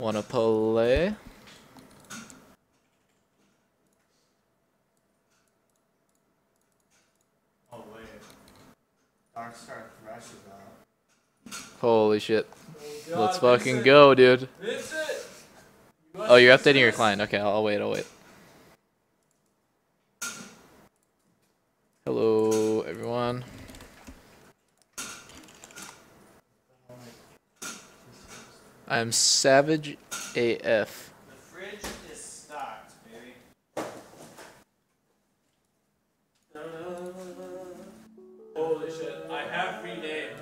Wanna play? Oh wait. Dark Star Thresh is out. Holy shit. Oh, God, let's fucking Vincent. Go, dude. Vincent! You oh, you're updating your client. Okay, I'll wait, I'll wait. Hello, everyone. I'm savage AF. The fridge is stocked, baby. Holy shit, I have renamed.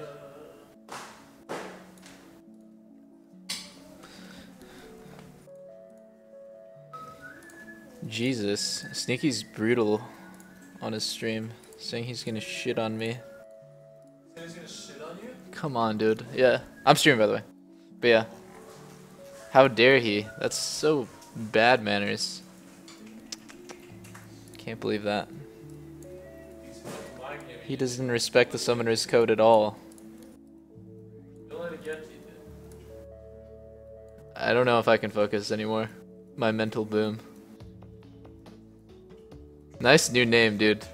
Jesus, Sneaky's brutal on his stream, saying he's gonna shit on me. He's gonna shit on you? Come on, dude. Yeah, I'm streaming, by the way. But yeah. How dare he? That's so bad manners. Can't believe that. He doesn't respect the summoner's code at all. I don't know if I can focus anymore. My mental boom. Nice new name, dude.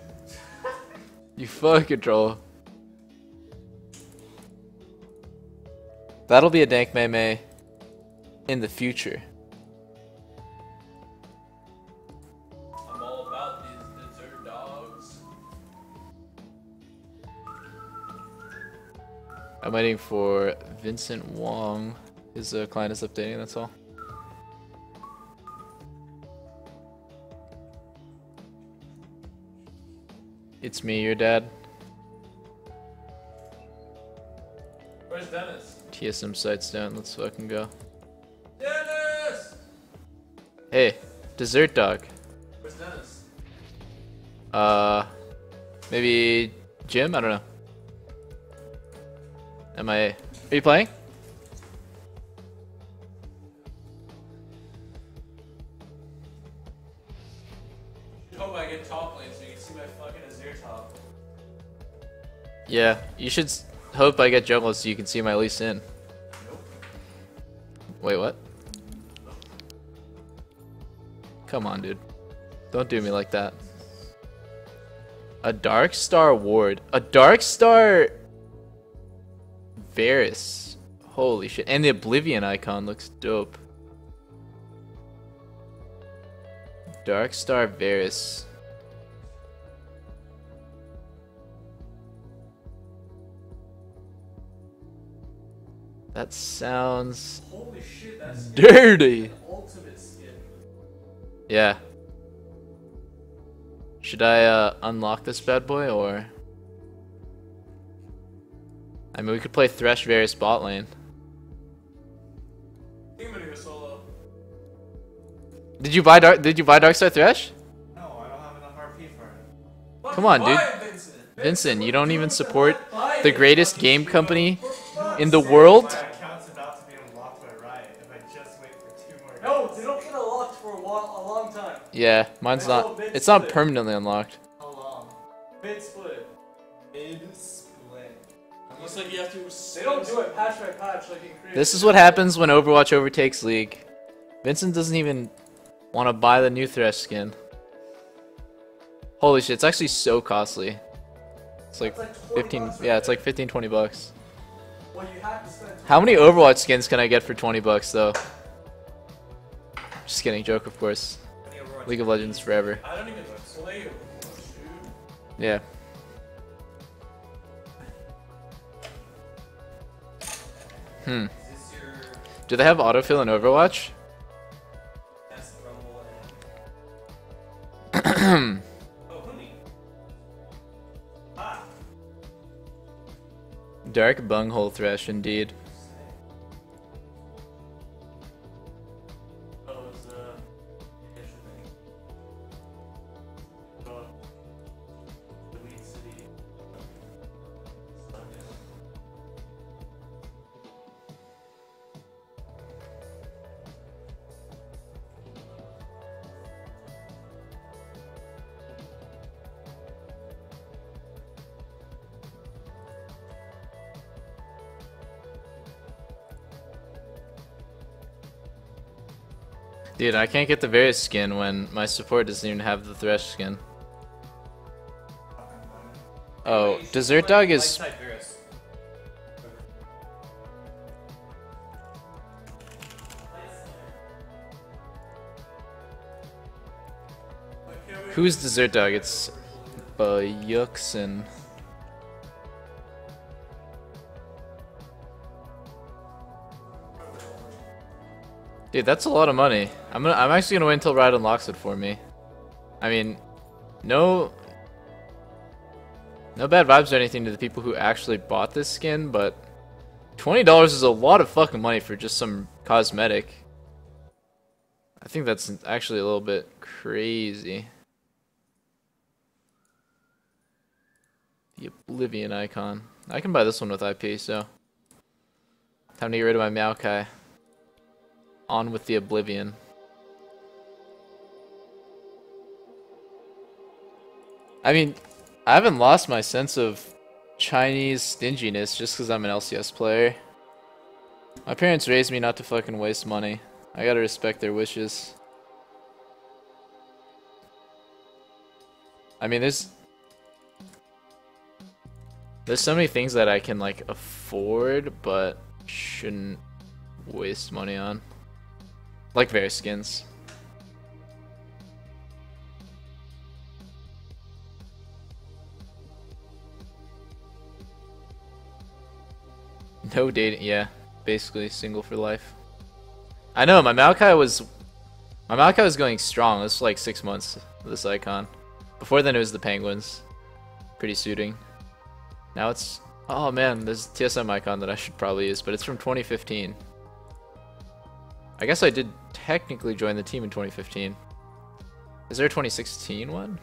You fucking troll. That'll be a dank meme in the future. I'm all about these dessert dogs. I'm waiting for Vincent Wong. His client is updating, that's all. It's me, your dad. Where's Dennis? TSM sites down, let's fucking go. Dennis! Hey, dessert dog. Where's Dennis? Maybe Jim? I don't know. Am I. Are you playing? I hope I get top lane so you can see my fucking Azir top. Yeah, you should. Hope I get jungle so you can see my least in. Nope. Wait, what? Nope. Come on, dude. Don't do me like that. A Dark Star ward. A Dark Star Varus. Holy shit. And the Oblivion icon looks dope. Dark Star Varus. That sounds holy shit, that's dirty. Ultimate skin. Yeah. Should I unlock this bad boy or? I mean, we could play Thresh Varus bot lane. I think I'm gonna go solo. Did you buy Dark Star Thresh? No, I don't have enough RP for it. Come on, dude. Vincent, you don't even support the greatest game company in the world? My account's about to be unlocked by Riot if I just wait for 2 more days. No, they don't get unlocked for a long time. Yeah, mine's not. It's not permanently unlocked. How long? Mid split. Almost like you have to. They don't do it patch by patch like in. This is what happens when Overwatch overtakes League. Vincent doesn't even want to buy the new Thresh skin. Holy shit, it's actually so costly. It's like 15. Yeah, it's like 15, 20 bucks. Well, you have to spend. How many Overwatch skins can I get for 20 bucks though? Just kidding, joke of course. League of Legends forever. I don't even play Overwatch, dude. Yeah. Hmm. Do they have autofill in Overwatch? That's the Rumble. Dark bunghole Thresh, indeed. Dude, I can't get the Varus skin when my support doesn't even have the Thresh skin. Oh, Desert Dog is... Who's Desert Dog? It's Bayuxin. Dude, that's a lot of money. I'm actually gonna wait until Riot unlocks it for me. I mean, no bad vibes or anything to the people who actually bought this skin, but $20 is a lot of fucking money for just some cosmetic. I think that's actually a little bit crazy. The Oblivion icon. I can buy this one with IP, so time to get rid of my Maokai. On with the Oblivion. I mean, I haven't lost my sense of Chinese stinginess just because I'm an LCS player. My parents raised me not to fucking waste money. I gotta respect their wishes. I mean, there's so many things that I can, like, afford, but shouldn't waste money on. Like various skins. No dating, yeah. Basically single for life. I know, my Maokai was going strong. It was like 6 months of this icon. Before then it was the Penguins. Pretty suiting. Now it's, oh man, there's a TSM icon that I should probably use, but it's from 2015. I guess I did technically join the team in 2015. Is there a 2016 one?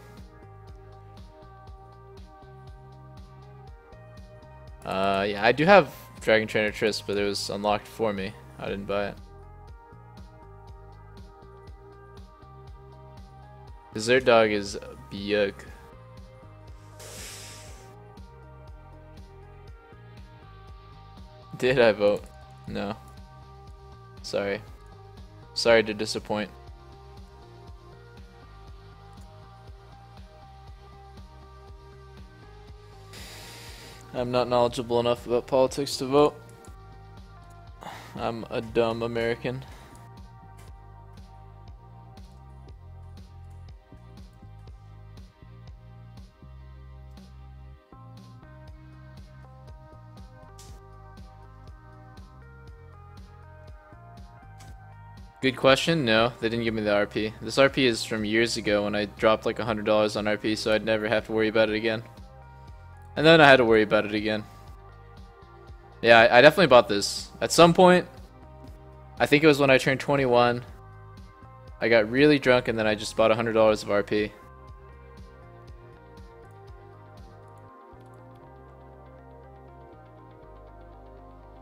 Yeah, I do have Dragon Trainer Triss, but it was unlocked for me. I didn't buy it. Desert Dog is Byuk. Did I vote? No. Sorry. Sorry to disappoint. I'm not knowledgeable enough about politics to vote. I'm a dumb American. Good question. No, they didn't give me the RP. This RP is from years ago when I dropped like $100 on RP, so I'd never have to worry about it again. And then I had to worry about it again. Yeah, I definitely bought this. At some point, I think it was when I turned 21, I got really drunk and then I just bought $100 of RP.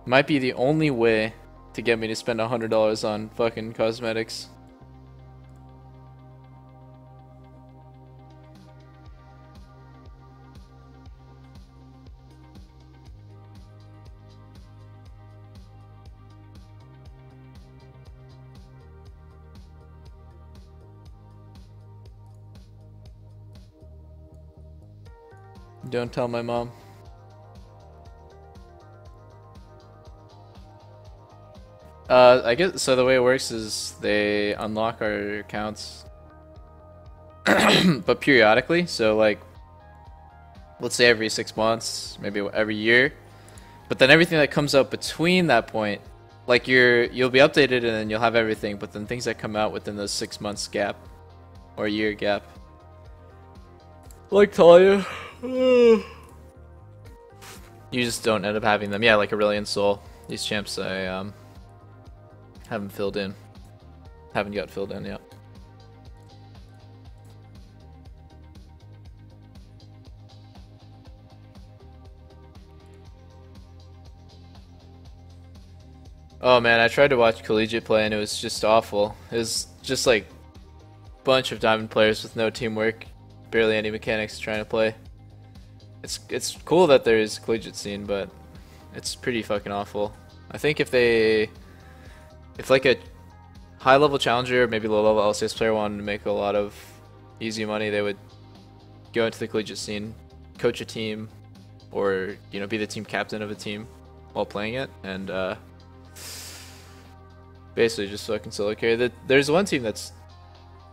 Might be the only way to get me to spend $100 on fucking cosmetics. Don't tell my mom. I guess so. The way it works is they unlock our accounts, but periodically. So like, let's say every 6 months, maybe every year. But then everything that comes out between that point, like you'll be updated and then you'll have everything. But then things that come out within those 6 months gap or year gap, like Talia, you just don't end up having them. Yeah, like Aurelion Soul. These champs, I haven't filled in. Haven't got filled in yet. Oh man, I tried to watch Collegiate play and it was just awful. It was just like a bunch of diamond players with no teamwork, barely any mechanics trying to play. It's cool that there is a Collegiate scene, but it's pretty fucking awful. I think if like a high level challenger, maybe low level LCS player wanted to make a lot of easy money, they would go into the collegiate scene, coach a team, or be the team captain of a team while playing it, and basically just fucking solo carry. There's one team that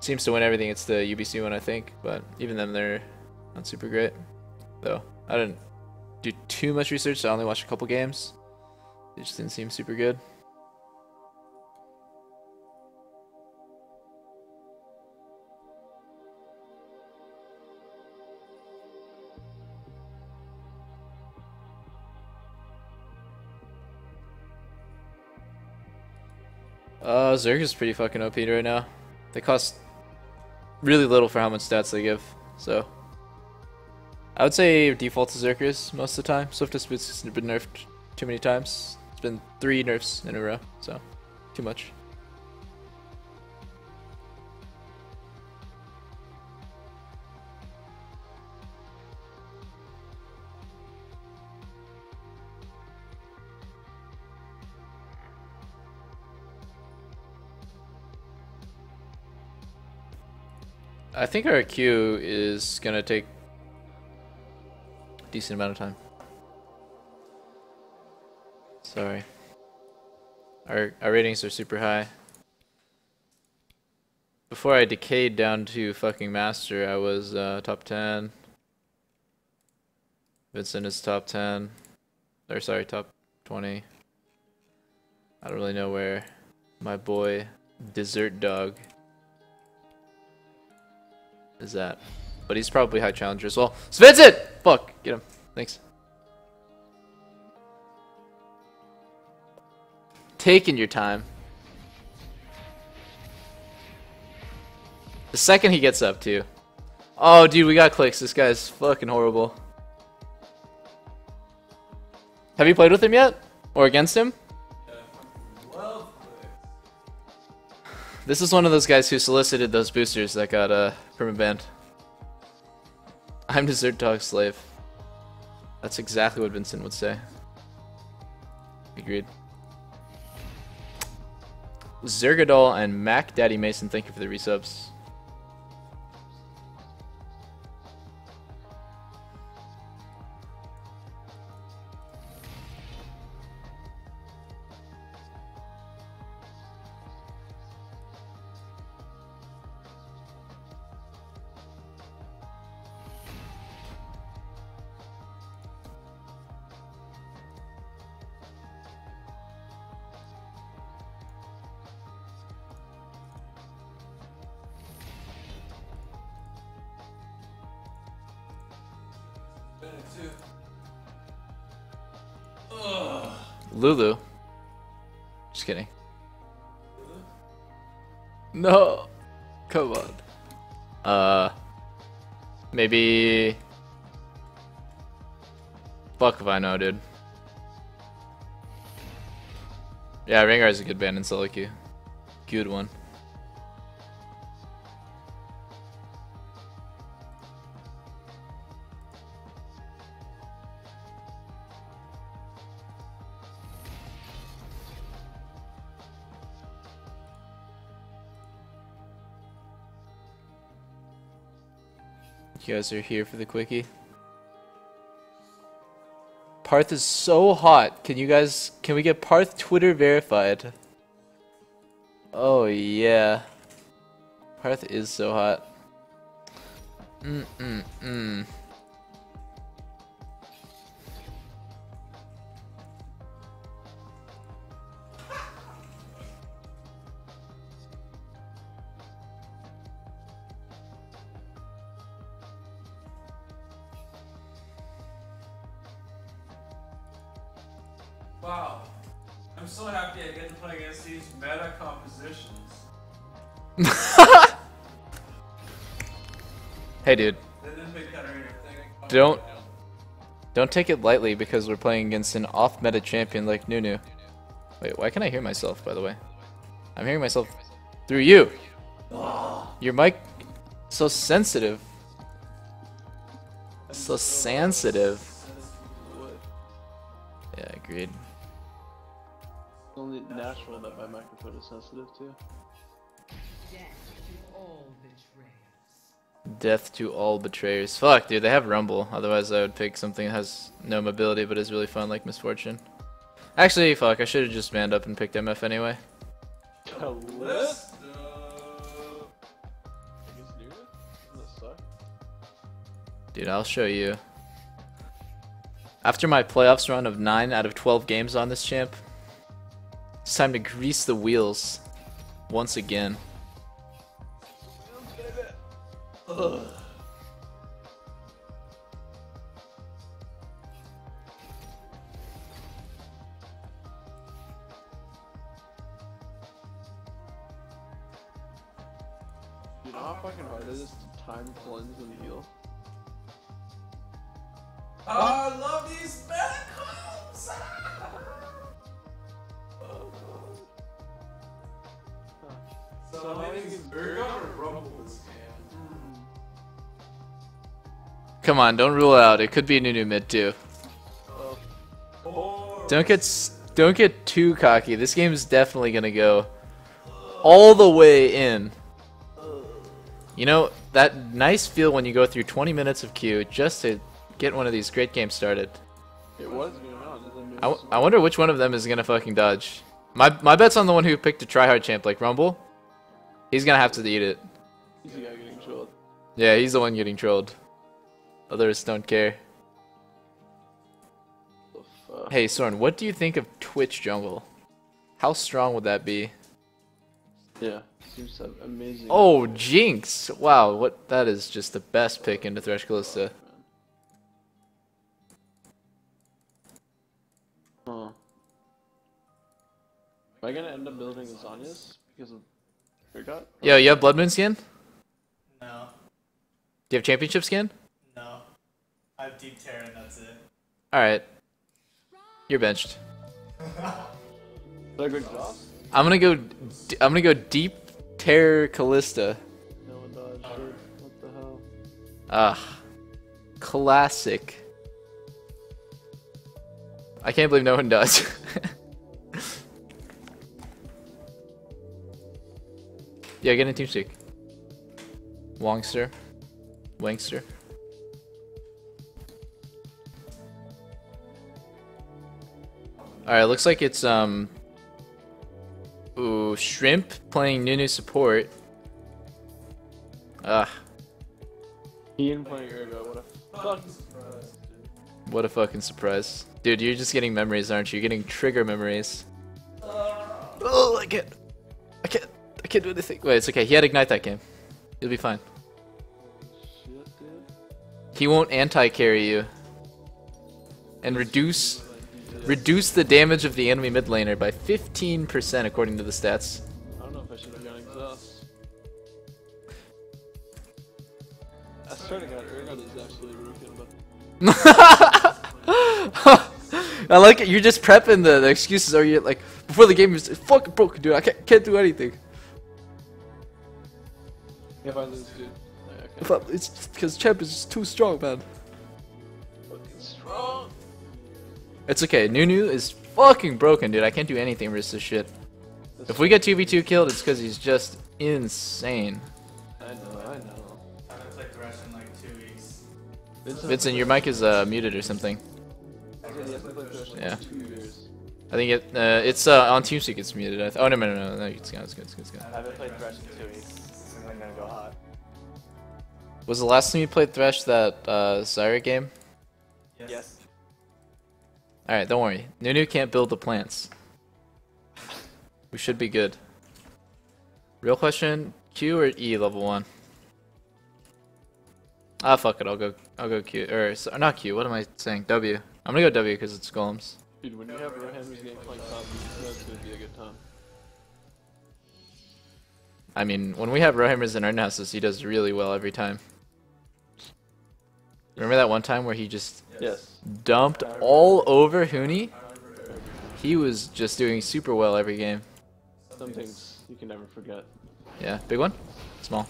seems to win everything. It's the UBC one, I think, but even them, they're not super great. Though I didn't do too much research, so I only watched a couple games. They just didn't seem super good. Zerkers is pretty fucking OP right now. They cost really little for how much stats they give, so I would say default to Zerkers most of the time. Swiftest Boots has been nerfed too many times. It's been 3 nerfs in a row, so too much. I think our queue is gonna take a decent amount of time. Sorry. Our ratings are super high. Before I decayed down to fucking master, I was top 10. Vincent is top 10. Or sorry, top 20. I don't really know where my boy Dessert Dog is that, but he's probably high challenger as well. It's Vincent! Fuck, get him. Thanks. Taking your time. The second he gets up too. Oh dude, we got Clix. This guy's fucking horrible. Have you played with him yet? Or against him? This is one of those guys who solicited those boosters that got permabanned. I'm Dessert Dog Slave. That's exactly what Vincent would say. Agreed. Zergadol and Mac Daddy Mason, thank you for the resubs. Lulu. Just kidding. No. Come on. Maybe. Fuck if I know, dude. Yeah, Rengar's a good ban in solo queue. Good one. You guys are here for the quickie. Parth is so hot. Can we get Parth Twitter verified? Oh yeah. Parth is so hot. Wow, I'm so happy I get to play against these meta compositions. Hey dude, don't take it lightly because we're playing against an off-meta champion like Nunu. Wait, why can I hear myself, by the way? I'm hearing myself through you. Your mic so sensitive. So sensitive. Yeah, agreed. it natural that my microphone is sensitive to? Death to all betrayers. Fuck, dude, they have Rumble. Otherwise, I would pick something that has no mobility but is really fun, like Miss Fortune. Actually, fuck, I should have just manned up and picked MF anyway. Kalista! Dude, I'll show you. After my playoffs run of 9 out of 12 games on this champ, it's time to grease the wheels once again. Ugh. Dude, how fucking hard is this to time cleanse and heal? Oh, I love these medicals! Oh, so I think we're gonna rumble this game. Come on, don't rule it out. It could be a Nunu mid too. Don't get too cocky. This game is definitely gonna go all the way in. You know that nice feel when you go through 20 minutes of queue just to get one of these great games started. It was going on. I wonder which one of them is gonna fucking dodge. My bet's on the one who picked a tryhard champ like Rumble. He's gonna have to eat it. He's the guy getting trolled. Yeah, he's the one getting trolled. Others don't care. Hey Søren, what do you think of Twitch jungle? How strong would that be? Yeah, seems so amazing. Oh, Jinx! Wow, what, that is just the best pick into Thresh Kalista. Huh. Am I gonna end up building Zanya's because of Forgot? Yo, you have Blood Moon skin? No. Do you have Championship skin? No, I have Deep Terror and that's it. Alright. You're benched. Good job. I'm gonna go Deep Terror Kalista. No one dodged. What the hell? Classic. I can't believe no one does. Yeah, get in team seek. Wongster. Wangster. Alright, looks like it's, ooh, Shrimp playing Nunu support. Ugh. Ian playing Ergo, what a fucking surprise, dude. What a fucking surprise. Dude, you're just getting memories, aren't you? You're getting trigger memories. Oh, I can't do anything. Wait, it's okay, he had Ignite that game. You'll be fine. Shit, dude. He won't anti-carry you. And reduce the damage of the enemy mid laner by 15% according to the stats. I don't know if I should have gotten exhaust. I swear to God, Ergon is absolutely rooking, but... I like it, you're just prepping the excuses, or you're like, before the game is fucking broken, dude, I can't do anything. If I lose, dude. No, it's because champ is just too strong, man. Fucking strong! It's okay, Nunu is fucking broken, dude. I can't do anything versus this shit. If we get 2v2 killed, it's because he's just insane. I know. I haven't played Thresh in like 2 weeks. Vincent, your mic is muted or something. Yeah. I think it's on TeamSpeak it's muted. Oh, no, it's gone. I haven't played Thresh in 2 weeks. I'm gonna go hot. Was the last time you played Thresh that Zyra game? Yes. Alright, don't worry. Nunu can't build the plants. We should be good. Real question, Q or E level 1? Ah, fuck it, I'll go Q, or not Q, what am I saying? W. I'm gonna go W because it's golems. Dude, when you have Rahimmers game playing top, that's gonna be a good time. I mean, when we have Rahimmers in our Nessus, he does really well every time. Remember that one time where he just... Yes. Dumped all over Huni. He was just doing super well every game. Some things you can never forget. Yeah, big one? Small.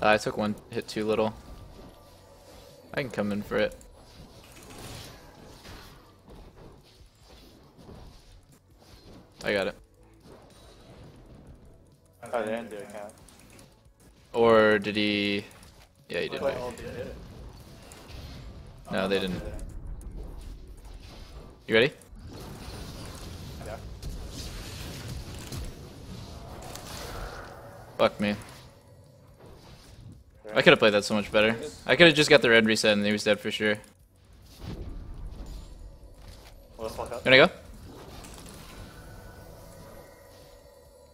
I took one hit too little. I can come in for it. I got it. Oh, they didn't do it, count. Or did he? Yeah, he did. Wait. No, they didn't. You ready? Yeah. Fuck me. I could have played that so much better. I could have just got the red reset and he was dead for sure. You wanna go?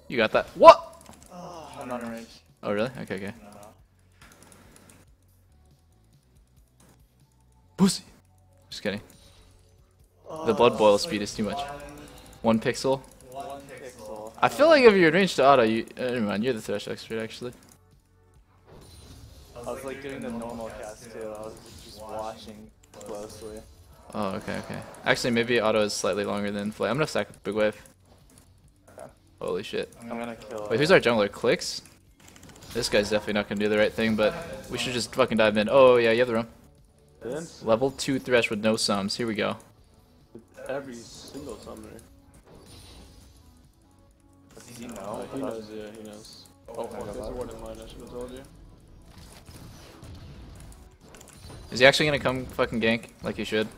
You got that. What? Oh, I'm not in range. Oh, really? Okay, okay. No. Pussy! Just kidding. Oh, the blood boil speed is too much. One pixel? One pixel. I feel like if you're in range to auto, you. Never mind, you're the Thresh expert actually. I was like doing the normal cast too, I was just watching closely. Oh, okay, okay. Actually, maybe auto is slightly longer than Flay. I'm gonna sack big wave. Okay. Holy shit. I'm gonna kill. Wait, who's our jungler? Clix? This guy's definitely not gonna do the right thing, but we should just fucking dive in. Oh, yeah, you have the room. Vince? Level 2 Thresh with no sums. Here we go. With every single summoner. Does he know? He knows, yeah, he knows. Oh, fuck, there's a ward in line, I should have told you. Is he actually gonna come fucking gank like he should?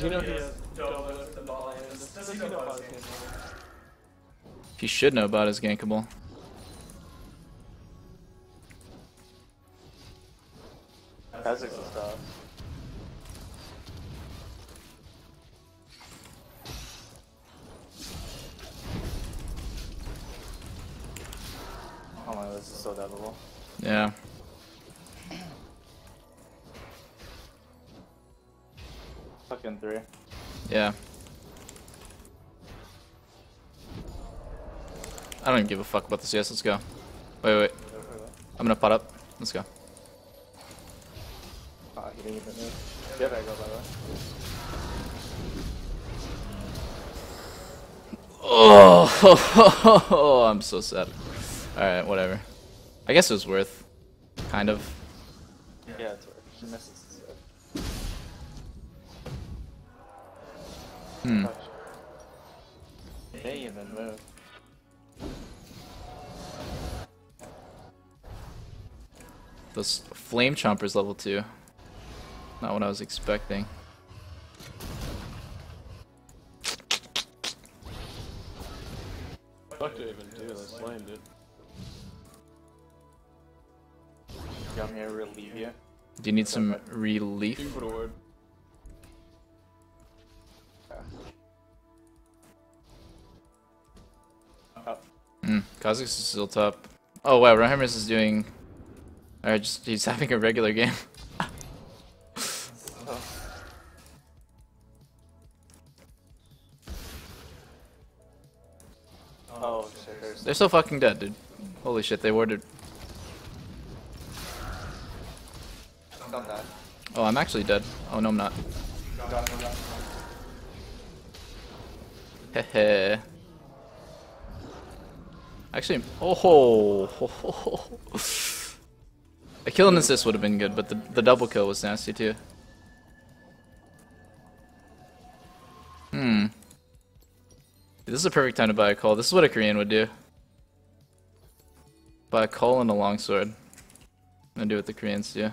You know he has double the ball and he should know about his gankable. Kha'Zix is tough. Oh my, this is so deadable. Yeah. Fucking three. Yeah. I don't even give a fuck about this. Yes, let's go. Wait, wait. I'm gonna pot up. Let's go. Ah, he didn't even move. Yeah, there I go, by the way. Oh, I'm so sad. Alright, whatever. I guess it was worth. Kind of. Yeah, it's worth. She misses. Hmm. They even move. This flame chomper's level 2. Not what I was expecting. What do you even do? That's flame, dude. You want me to relieve you? Do you need some relief? You can put a word. Kha'Zix is still top. Oh wow, Rahimmers is doing. Alright, just he's having a regular game. Oh, shit. They're so fucking dead, dude. Holy shit, they warded. Oh, I'm actually dead. Oh no, I'm not. Hehe. Actually, oh ho, ho, ho, ho. A kill and assist would have been good, but the double kill was nasty too. Hmm. This is a perfect time to buy a call. This is what a Korean would do. Buy a call and a longsword. And do what the Koreans do.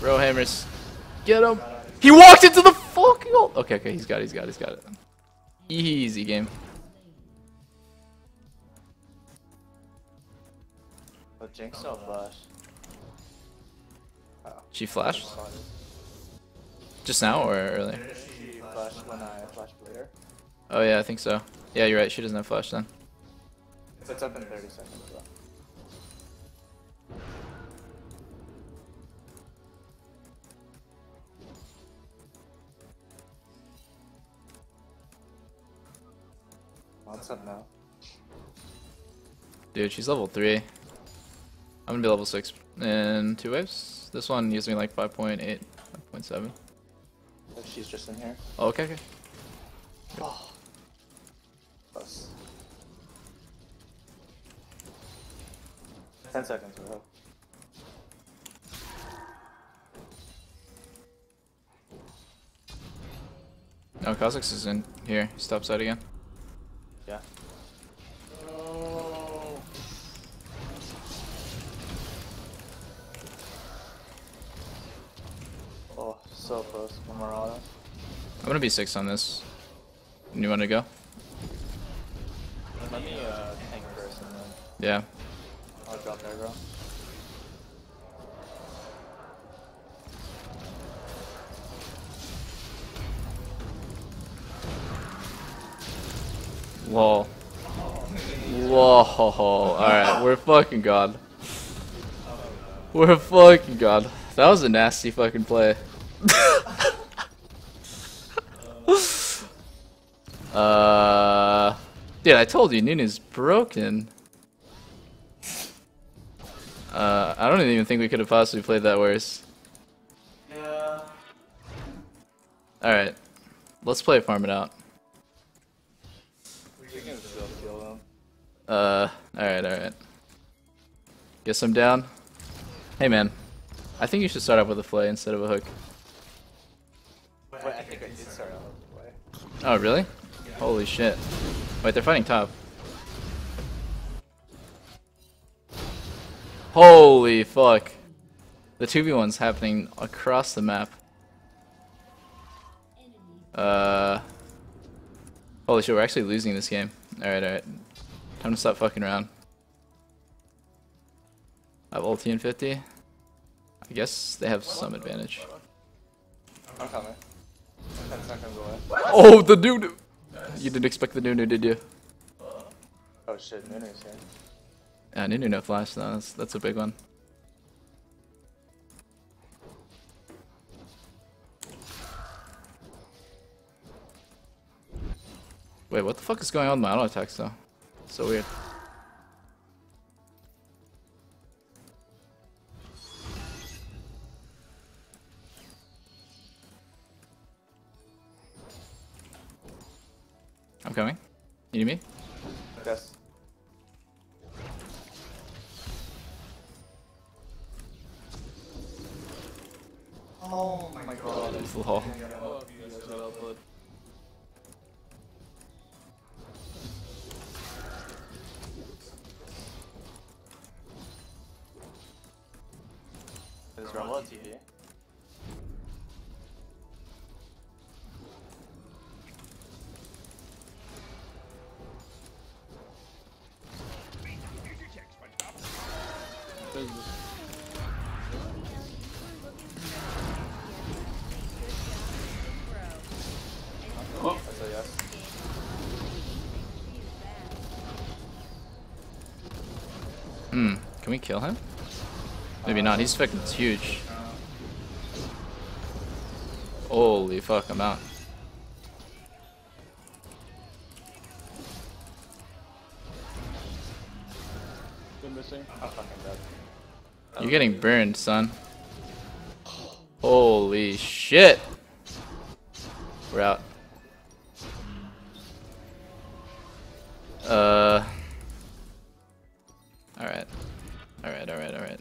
Rahimmers. Get him! He walked into the fucking hole! Okay, okay, he's got it. Easy game. Oh, Jinx saw flash. She flashed? Just now or earlier? She flashed when I flashed later. Oh yeah, I think so. Yeah, you're right, she doesn't have flash then. It's up in 30 seconds though. What's up now? Dude, she's level 3. I'm gonna be level 6 in 2 waves. This one used me like 5.8, 5.7. She's just in here. Oh, okay, okay. Oh. Close. 10 seconds, bro. No, Kha'Zix is in here. Stop side again. Yeah. Oh. Oh, so close. One more auto. I'm gonna be 6 on this. You wanna go? Let me tank first and then. Yeah. I'll drop there, bro. Lol. Whoa. Alright, we're fucking god. We're fucking god. That was a nasty fucking play. Dude, I told you, Nunu's broken. I don't even think we could have possibly played that worse. Yeah. Alright. Let's play farm it out. Alright. Guess I'm down. Hey man, I think you should start off with a flay instead of a hook. Wait, I think I did start off with a flay. Oh really? Yeah. Holy shit. Wait, they're fighting top. Holy fuck. The 2v1's happening across the map. Holy shit, we're actually losing this game. Alright. Time to stop fucking around. I have ulti and 50. I guess they have some advantage. I'm coming. Oh, the Nunu! Nice. You didn't expect the Nunu, did you? Oh shit, Nunu's here. Yeah, Nunu no flash, though. That's a big one. Wait, what the fuck is going on with my auto attacks, though? So weird. I'm coming. You need me? Yes. Oh my god. This little hole. There's Rumble on TV. Oh, that's a yes. Hmm, can we kill him? Maybe not, he's fucking huge. Holy fuck, I'm out. You're missing? I'm fucking dead. You're getting burned, son. Holy shit! We're out. Alright.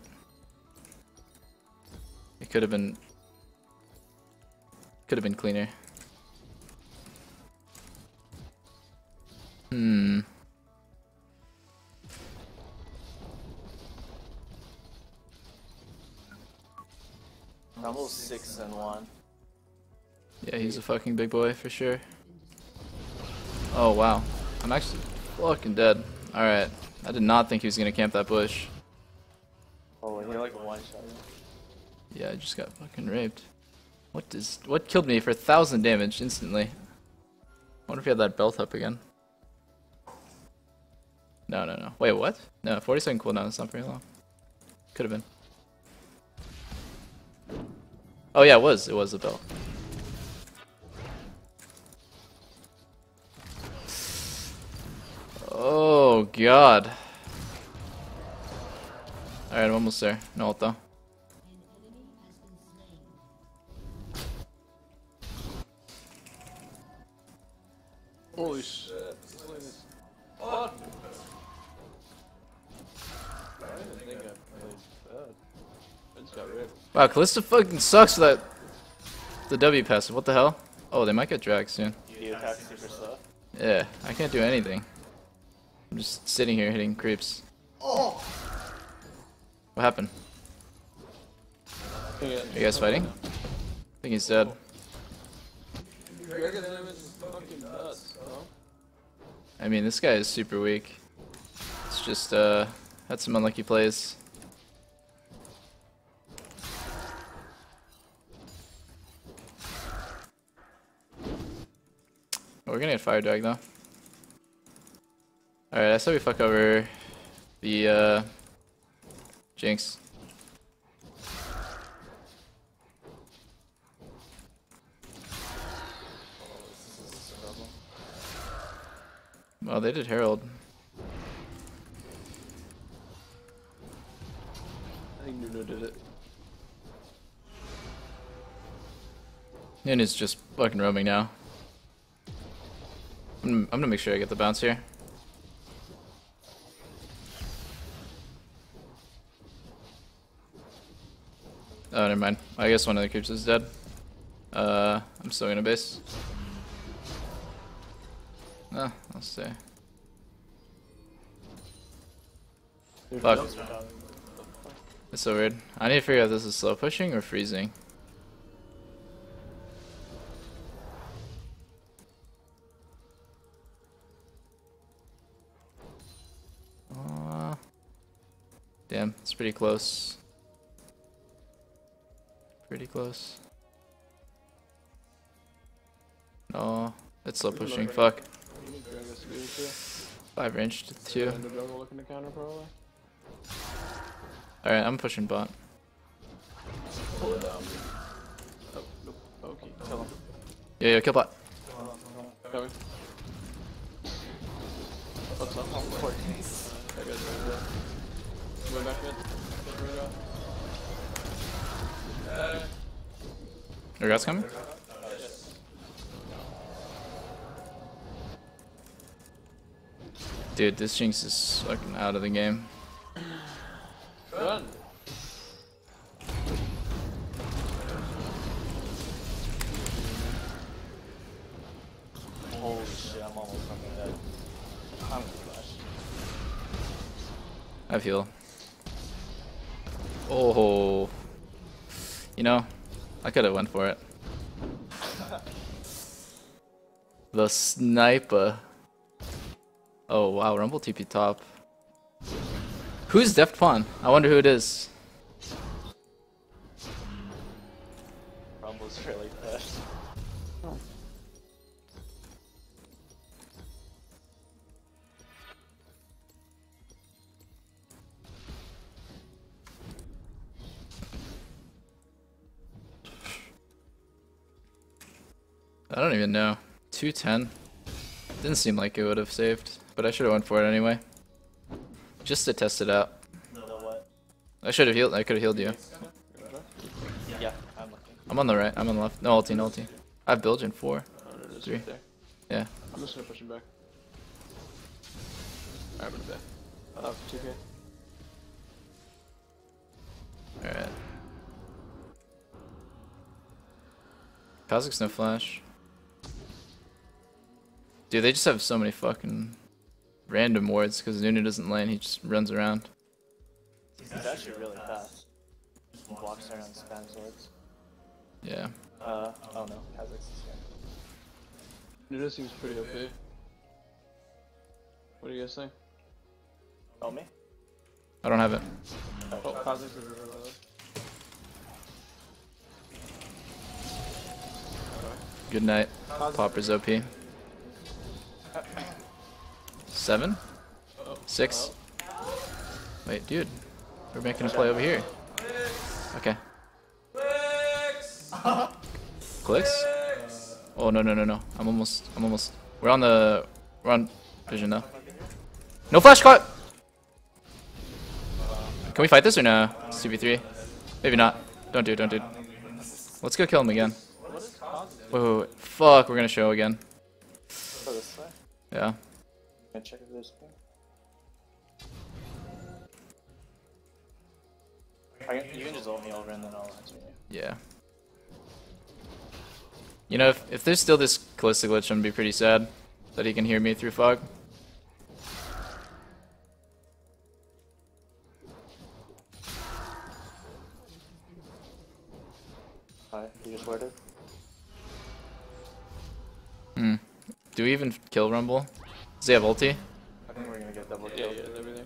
It could have been cleaner. Rumble 6 and 1. Yeah, he's a fucking big boy for sure. Oh wow, I'm actually fucking dead. All right, I did not think he was gonna camp that bush. Oh, you're like one shot. Yeah, I just got fucking raped. What killed me for 1000 damage instantly? I wonder if he had that belt up again. No. Wait, what? No, 40-second cooldown. It's not very long. Could have been. Oh yeah, it was a belt. Oh god. Alright, I'm almost there. No ult though. Holy shit. What? I didn't think I played bad. I just got ripped. Wow, Kalista fucking sucks with that. The W passive, what the hell? Oh, they might get dragged soon. You attack super slow? Yeah, I can't do anything. I'm just sitting here hitting creeps. Oh! What happened? Are you guys fighting? I think he's dead. I mean, this guy is super weak. It's just, had some unlucky plays. We're gonna get fire drag though. Alright, I said we fuck over the Jinx. Well, they did Herald. I think Nunu did it. Nunu's just fucking roaming now. I'm gonna make sure I get the bounce here. Oh, never mind. I guess one of the creeps is dead. I'm still gonna base. Ah, I'll stay. Fuck. That's so weird. I need to figure out if this is slow pushing or freezing. Damn, it's pretty close. Pretty close. No, it's slow pushing, fuck. 5 range to 2. Alright, I'm pushing bot. Yeah, kill bot. Your guys coming? Dude, this Jinx is fucking out of the game. Run. Holy shit, I'm almost fucking dead. I'm gonna flash. I feel. Oh, you know, I could have went for it. The sniper. Oh wow, Rumble TP top. Who's deft pawn? I wonder who it is. Rumble's really fast. Oh. I don't even know. 210. Didn't seem like it would have saved, but I should have went for it anyway. Just to test it out. No, what? I should have healed. I could have healed you. Yeah, I'm looking. I'm on the right. I'm on the left. No ulti, no ulti. I have bilge in 4, 3. Right there. Yeah. I'm just gonna push him back. Alright, I'm gonna back. Oh, 2k. Alright. Kha'Zix no flash. Dude, they just have so many fucking random wards because Nunu doesn't land, he just runs around. He's actually really fast. Just walks around and spams wards. Yeah. Oh no, Kha'Zix is here. Nunu seems pretty OP. What do you guys think? Oh, me? I don't have it. Oh, Kha'Zix is really low. Good night. Popper's OP. 7? 6? Wait, dude. We're making a play over here. Okay. Clix? Oh no. I'm almost. We're on vision though. No flash caught! Can we fight this or no? It's 2v3. Maybe not. Don't do it. Let's go kill him again. Wait. Fuck, we're gonna show again. Yeah. Can I check if there's anything? You can just ult me over and then I'll answer you. Yeah. You know, if there's still this Kalista glitch, I'm gonna be pretty sad that he can hear me through fog. Hi, you just worded? Hmm. Do we even kill Rumble? Does he have ulti? I think we're gonna get double killed with everything.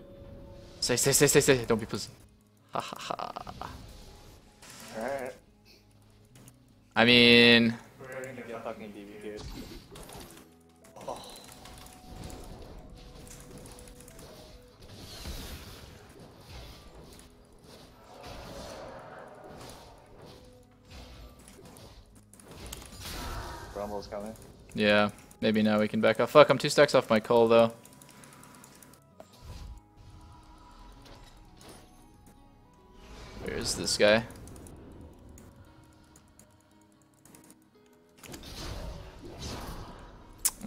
Say, don't be pussy. Ha ha ha. Alright. I mean... fucking DB, dude. Oh. Rumble's coming. Yeah, maybe now we can back off. Fuck, I'm 2 stacks off my coal though. Where is this guy?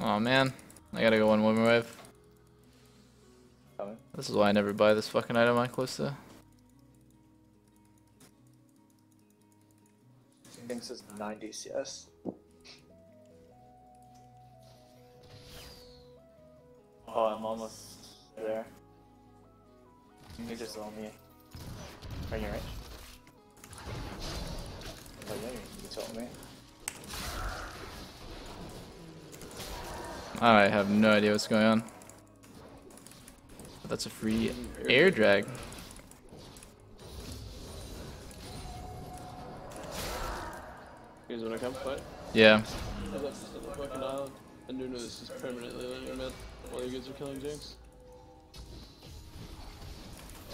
Oh man, I gotta go one more wave. This is why I never buy this fucking item on Kalista. Jinx is 9 DCS. Oh, I'm almost there. You just owe me. Are you right? Oh yeah, you told me. I have no idea what's going on. But that's a free air drag. Here's what I can put. Yeah. I left this little fucking island. And Nunu is just permanently laying your mid while you guys are killing Jinx.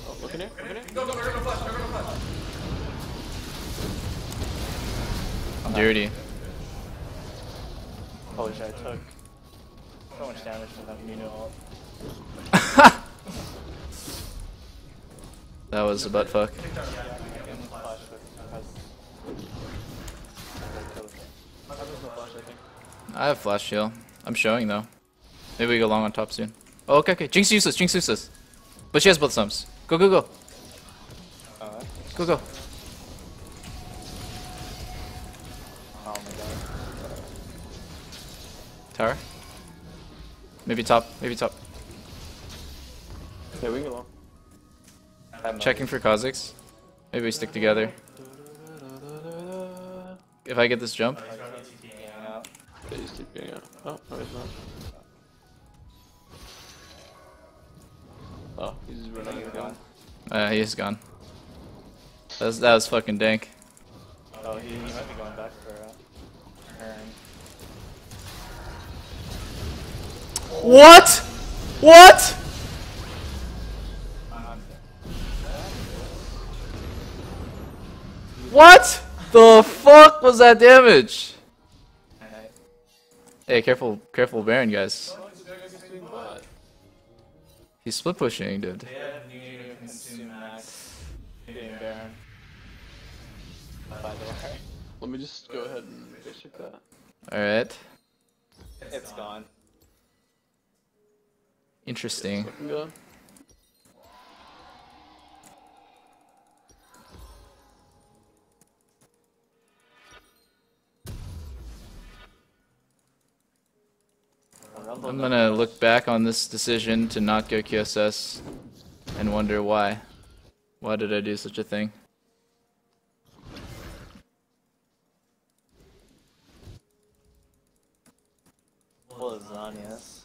Oh, look in here, look in here. Go, go, we're gonna flash, we're gonna flash. Dirty. Holy shit, I took so much damage without Nunu ult. That was a butt fuck. I have flash shield. I'm showing though. Maybe we go long on top soon. Oh, okay. Jinx useless, Jinx useless. But she has both sums. Go, go, go. Go, go. Oh my god. Tower? Maybe top, maybe top. Yeah, we can go long. Checking for Kha'Zix. Maybe we stick together. If I get this jump. Yeah, he's TPing out. Oh, no, he's not. Oh, he's just running and gone. He is gone. That was fucking dank. Oh, he might be going back for a turn. What? What? What the fuck was that damage? Hey, careful, careful Baron, guys. He's split pushing, dude. Let me just go ahead and check that. Alright. It's gone. Interesting. I'm gonna look back on this decision to not go QSS and wonder why. Why did I do such a thing? Lasagnas.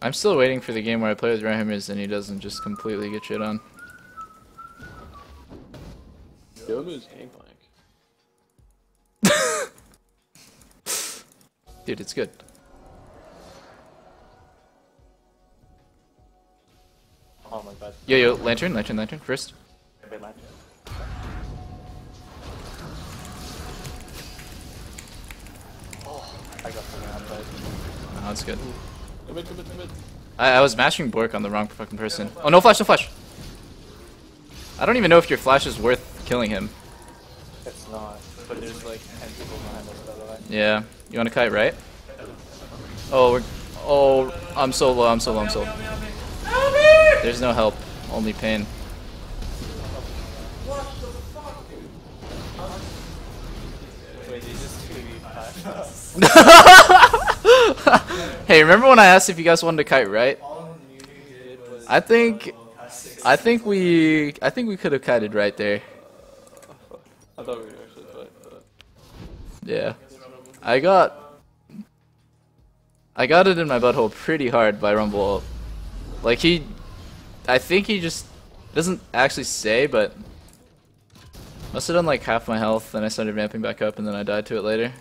I'm still waiting for the game where I play with Rahimmers and he doesn't just completely get shit on. Gangplank. Dude, it's good. Oh my god. Yo, lantern, lantern, lantern, first. Wait, lantern. Oh, I got the round, but... Oh, that's good. Commit. I was mashing Bork on the wrong fucking person. Oh, no flash, no flash! I don't even know if your flash is worth killing him. It's not, but there's like 10 people behind us, by the way. Yeah, you want to kite, right? Oh, we're... Oh, I'm so low, I'm so low, I'm so low. There's no help, only pain. What the fuck, dude? Wait, they just 2v5. Hey, remember when I asked if you guys wanted to kite, right? I think we could have kited right there. I thought we were actually fight, but... Yeah. I got it in my butthole pretty hard by Rumble. Like he, I think he just doesn't actually say, but must have done like half my health. Then I started ramping back up, and then I died to it later.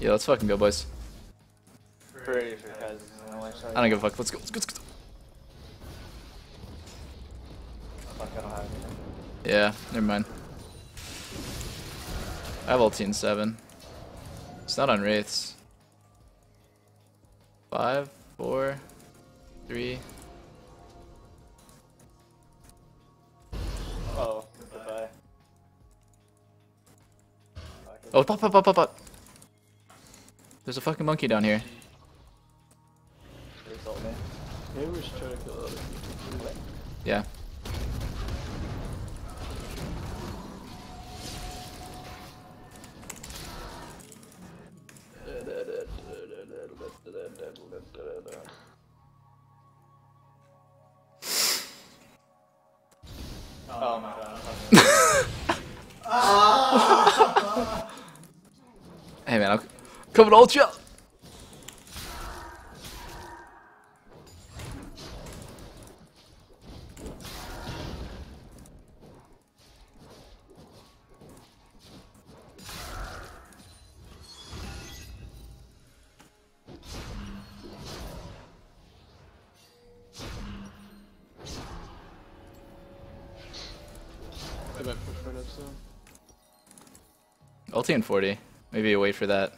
Yeah, let's fucking go, boys. I don't give a fuck. Let's go. Let's go. Let's go. Yeah, never mind. I have ulti in 7. It's not on wraiths. 5, 4, 3. Oh, goodbye. Oh, pop, pop, pop, pop, pop. There's a fucking monkey down here. Maybe we should try to kill other people. Yeah. Oh my god. Hey man, I'm coming to ult you up. Ulti in 40. Maybe you wait for that.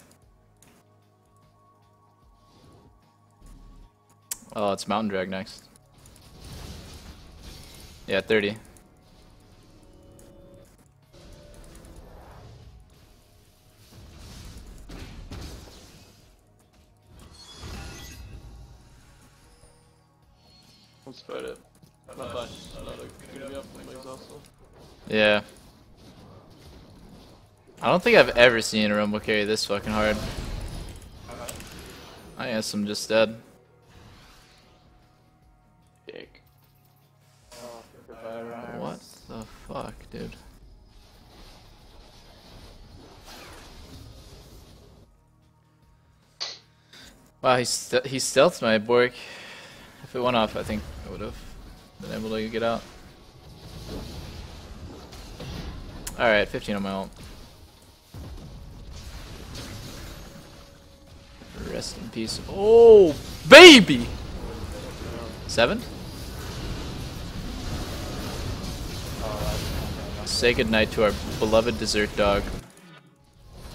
Oh, it's Mountain Drag next. Yeah, 30. Let's fight it. Yeah. I don't think I've ever seen a Rumble carry this fucking hard. I guess I'm just dead. What the fuck, dude? Wow, he stealthed my Bork. If it went off, I think I would have been able to get out. Alright, 15 on my ult. Rest in peace. Oh, baby! 7? Say goodnight to our beloved dessert dog.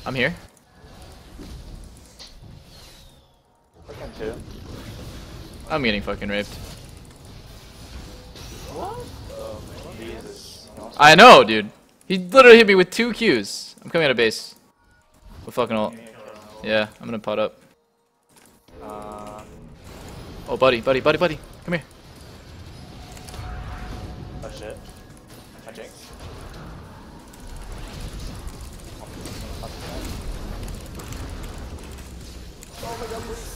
I'm here. I'm getting fucking raped. I know, dude. He literally hit me with 2 Qs. I'm coming out of base. With fucking ult. Yeah, I'm gonna pot up. Oh, buddy, buddy, buddy, buddy, come here. Oh shit. I jinxed. Oh my god, please.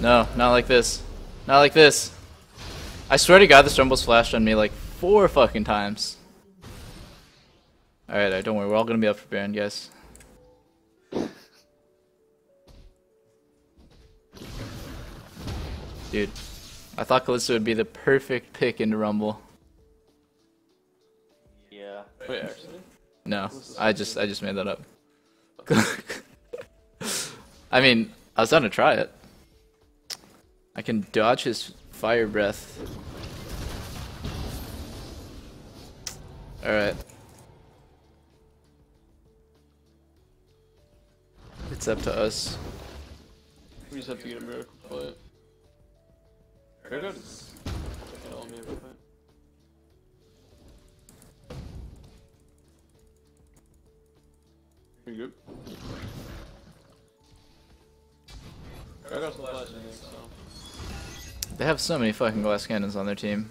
No, not like this. Not like this. I swear to god, this Rumble's flashed on me like 4 fucking times. Alright, don't worry, we're all gonna be up for Baron, guys. Dude, I thought Kalista would be the perfect pick into Rumble. Yeah. Wait, actually? No, I just made that up. I mean, I was down to try it. I can dodge his fire breath. Alright. It's up to us. We just have to get a miracle play. There goes. Pretty good. There goes Flash, I think, so. They have so many fucking glass cannons on their team.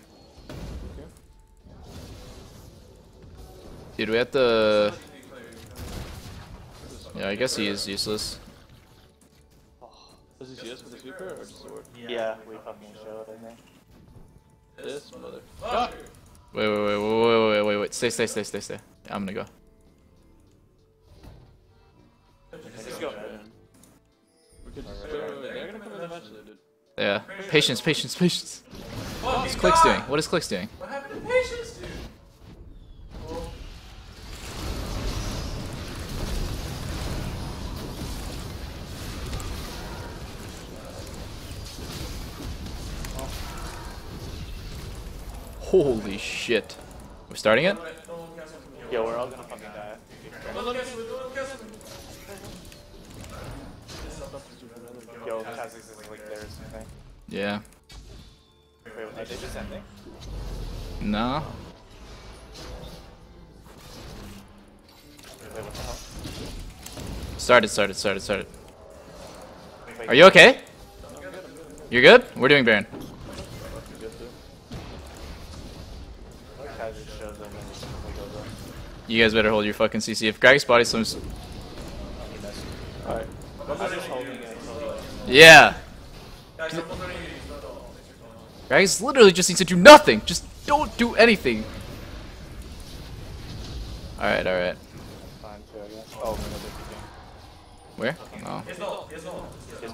Dude, we have to... Yeah, I guess he is useless. Does he see us with the sweeper or just the word? Yeah, we fucking showed, I think. This motherfucker! Wait, stay. I'm gonna go. Let's go. We could just go over there. They're gonna come in eventually, dude. Yeah. Patience. What's Clix doing? What is Clix doing? What happened to patience, dude? Holy shit. We're starting it? Yeah, we're all gonna fucking die. Yo, Kha'Zix is like theirs, I think. Yeah. Wait, did they just end it? No. Wait, what the hell? Started. Are you okay? You're good? We're doing Baron. You guys better hold your fucking CC. If Greg's body slims. Alright. Yeah! Greg's literally just needs to do nothing! Just don't do anything! Alright. Where? Oh.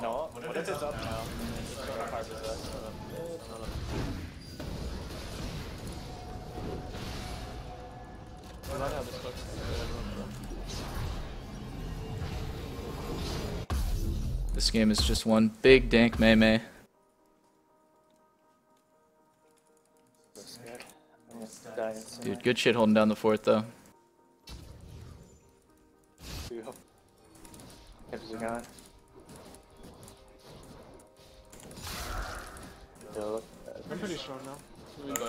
What if it's up now? This game is just one big dank meh. Dude, good shit holding down the fort though. I'm pretty strong now.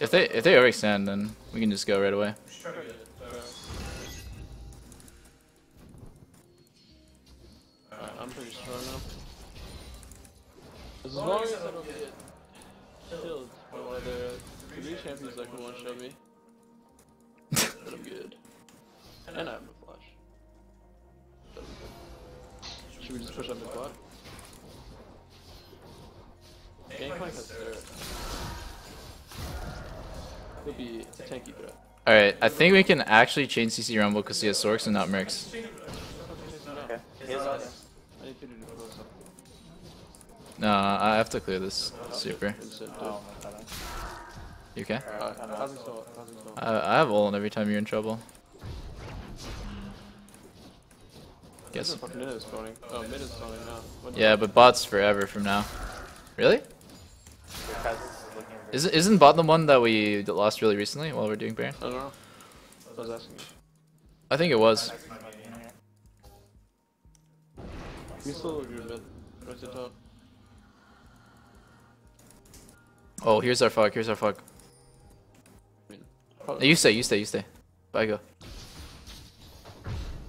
If they overextend, then we can just go right away. Alright, I'm pretty strong now. As long as I don't get killed by one of the three champions that can one-shot me, but I'm good. And I have a flash. Should we just push up the bot? Gangplank has Zerkers. It'll be a tanky threat. Alright, I think we can actually chain CC Rumble because he has Sorks and not Mercs. Okay. No, I have to clear this super. You okay? I have Olin every time you're in trouble. Guess. Yeah, but bot's forever from now. Really? Isn't bot the one that we lost really recently while we're doing Baron? I don't know. I was asking you. I think it was. You still agree with right to top. Oh, here's our fog. No, you stay. Bye, go.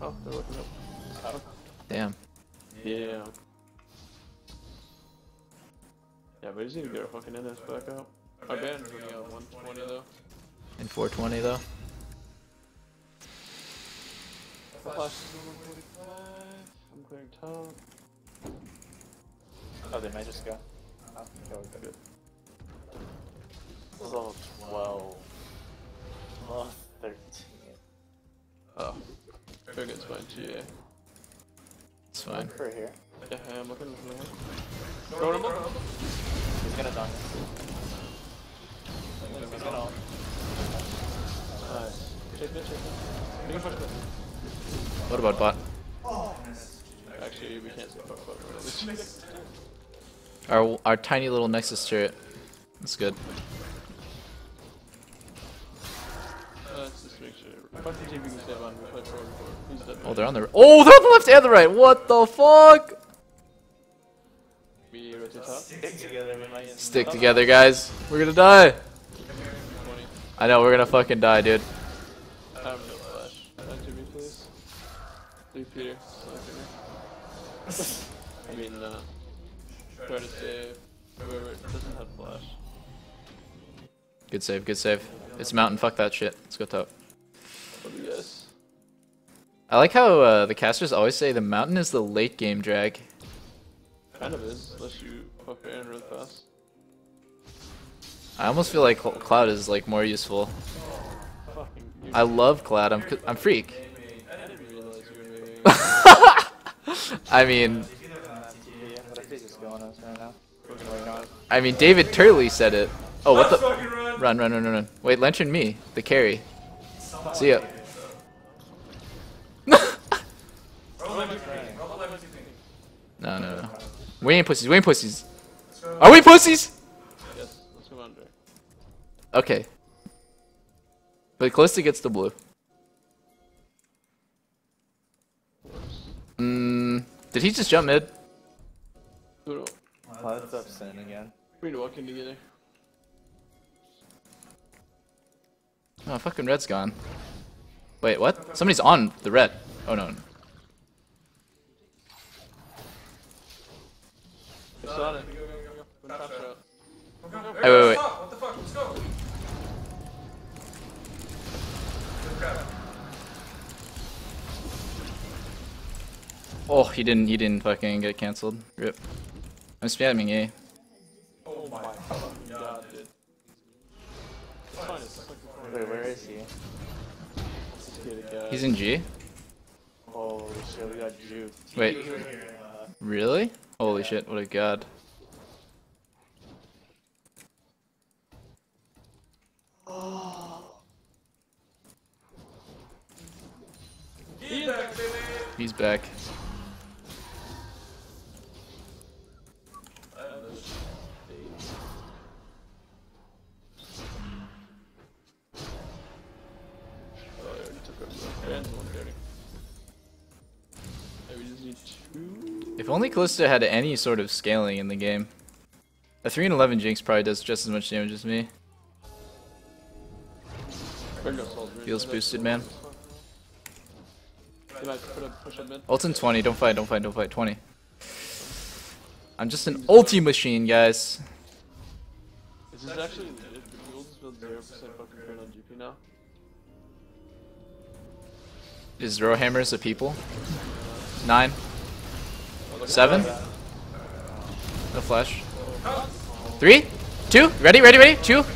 Oh, they're looking up. Damn. Yeah. Yeah, we just need to get our fucking in this back out. Our band's running out 120 though. And 420 though. Flash is 145. I'm clearing top. Oh, they might just go. Oh, we're good. This is level 12. Level 13. Oh. They're against my GA. It's fine. Look for here. Yeah, I'm looking from here. Throw him up. He's gonna die. He's gonna ult. Nice. Take it. What about bot? Oh. Actually, we can't say fuck. Our tiny little Nexus turret. That's good. Let's just make sure. Fuck the team we can step on. We play forward. Who's dead? Oh, they're on the left and the right. What the fuck? We rotate up. Stick together, we might stick together, guys. We're gonna die. I know, we're gonna fucking die, dude. I have no flash. 9-2-B, please. 3-Peter. I mean, try to save whoever doesn't have flash. Good save, good save. It's mountain, fuck that shit. Let's go top. What do you guys? I like how the casters always say the mountain is the late game drag. Kind of is, unless you fuck your hand really fast. I almost feel like Cloud is like more useful. I love Cloud. I'm freak. I mean, David Turley said it. Oh, what the? Run, run, run, run, run. Wait, lantern me, the carry. See ya. No, no, no. We ain't pussies. We ain't pussies. Are we pussies? Yes. Let's go under. Okay. But Kalista gets the blue. Did he just jump mid? Oh, that's upsetting again. We need to walk in together. Oh, fucking red's gone. Wait, what? Somebody's on the red. Oh no. Hey, wait. What the fuck? Let's go. Oh, he didn't fucking get cancelled. Rip. I'm spamming A. Oh my fucking god, dude. Wait, where is he? He's in G? Holy shit, we got juked. Wait. Really? Holy shit, what a god. Oh. He's back, baby. He's back. If only Kalista had any sort of scaling in the game. A 3-11 Jinx probably does just as much damage as me. Feels boosted, man. Ult in 20, don't fight, 20. I'm just an ulti machine, guys. Is this actually legit? The ult is built 0% fucking turn on GP now. Is Rahimmers a people? 9? 7? No flash. 3, 2, ready, 2, 1.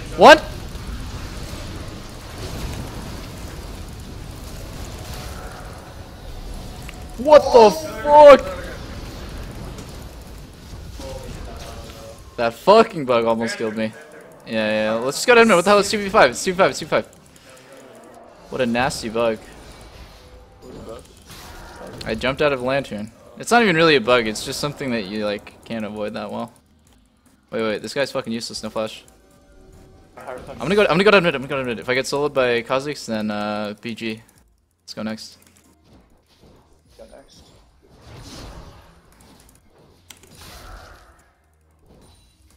What the fuck? That fucking bug almost killed me. Yeah, let's just go down there. What the hell is 2v5? It's 2v5, it's 2v5. What a nasty bug. I jumped out of lantern. It's not even really a bug, it's just something that you, like, can't avoid that well. Wait, this guy's fucking useless, no flash. I'm gonna go down mid. If I get soloed by Kha'Zix, then, BG. Let's go next.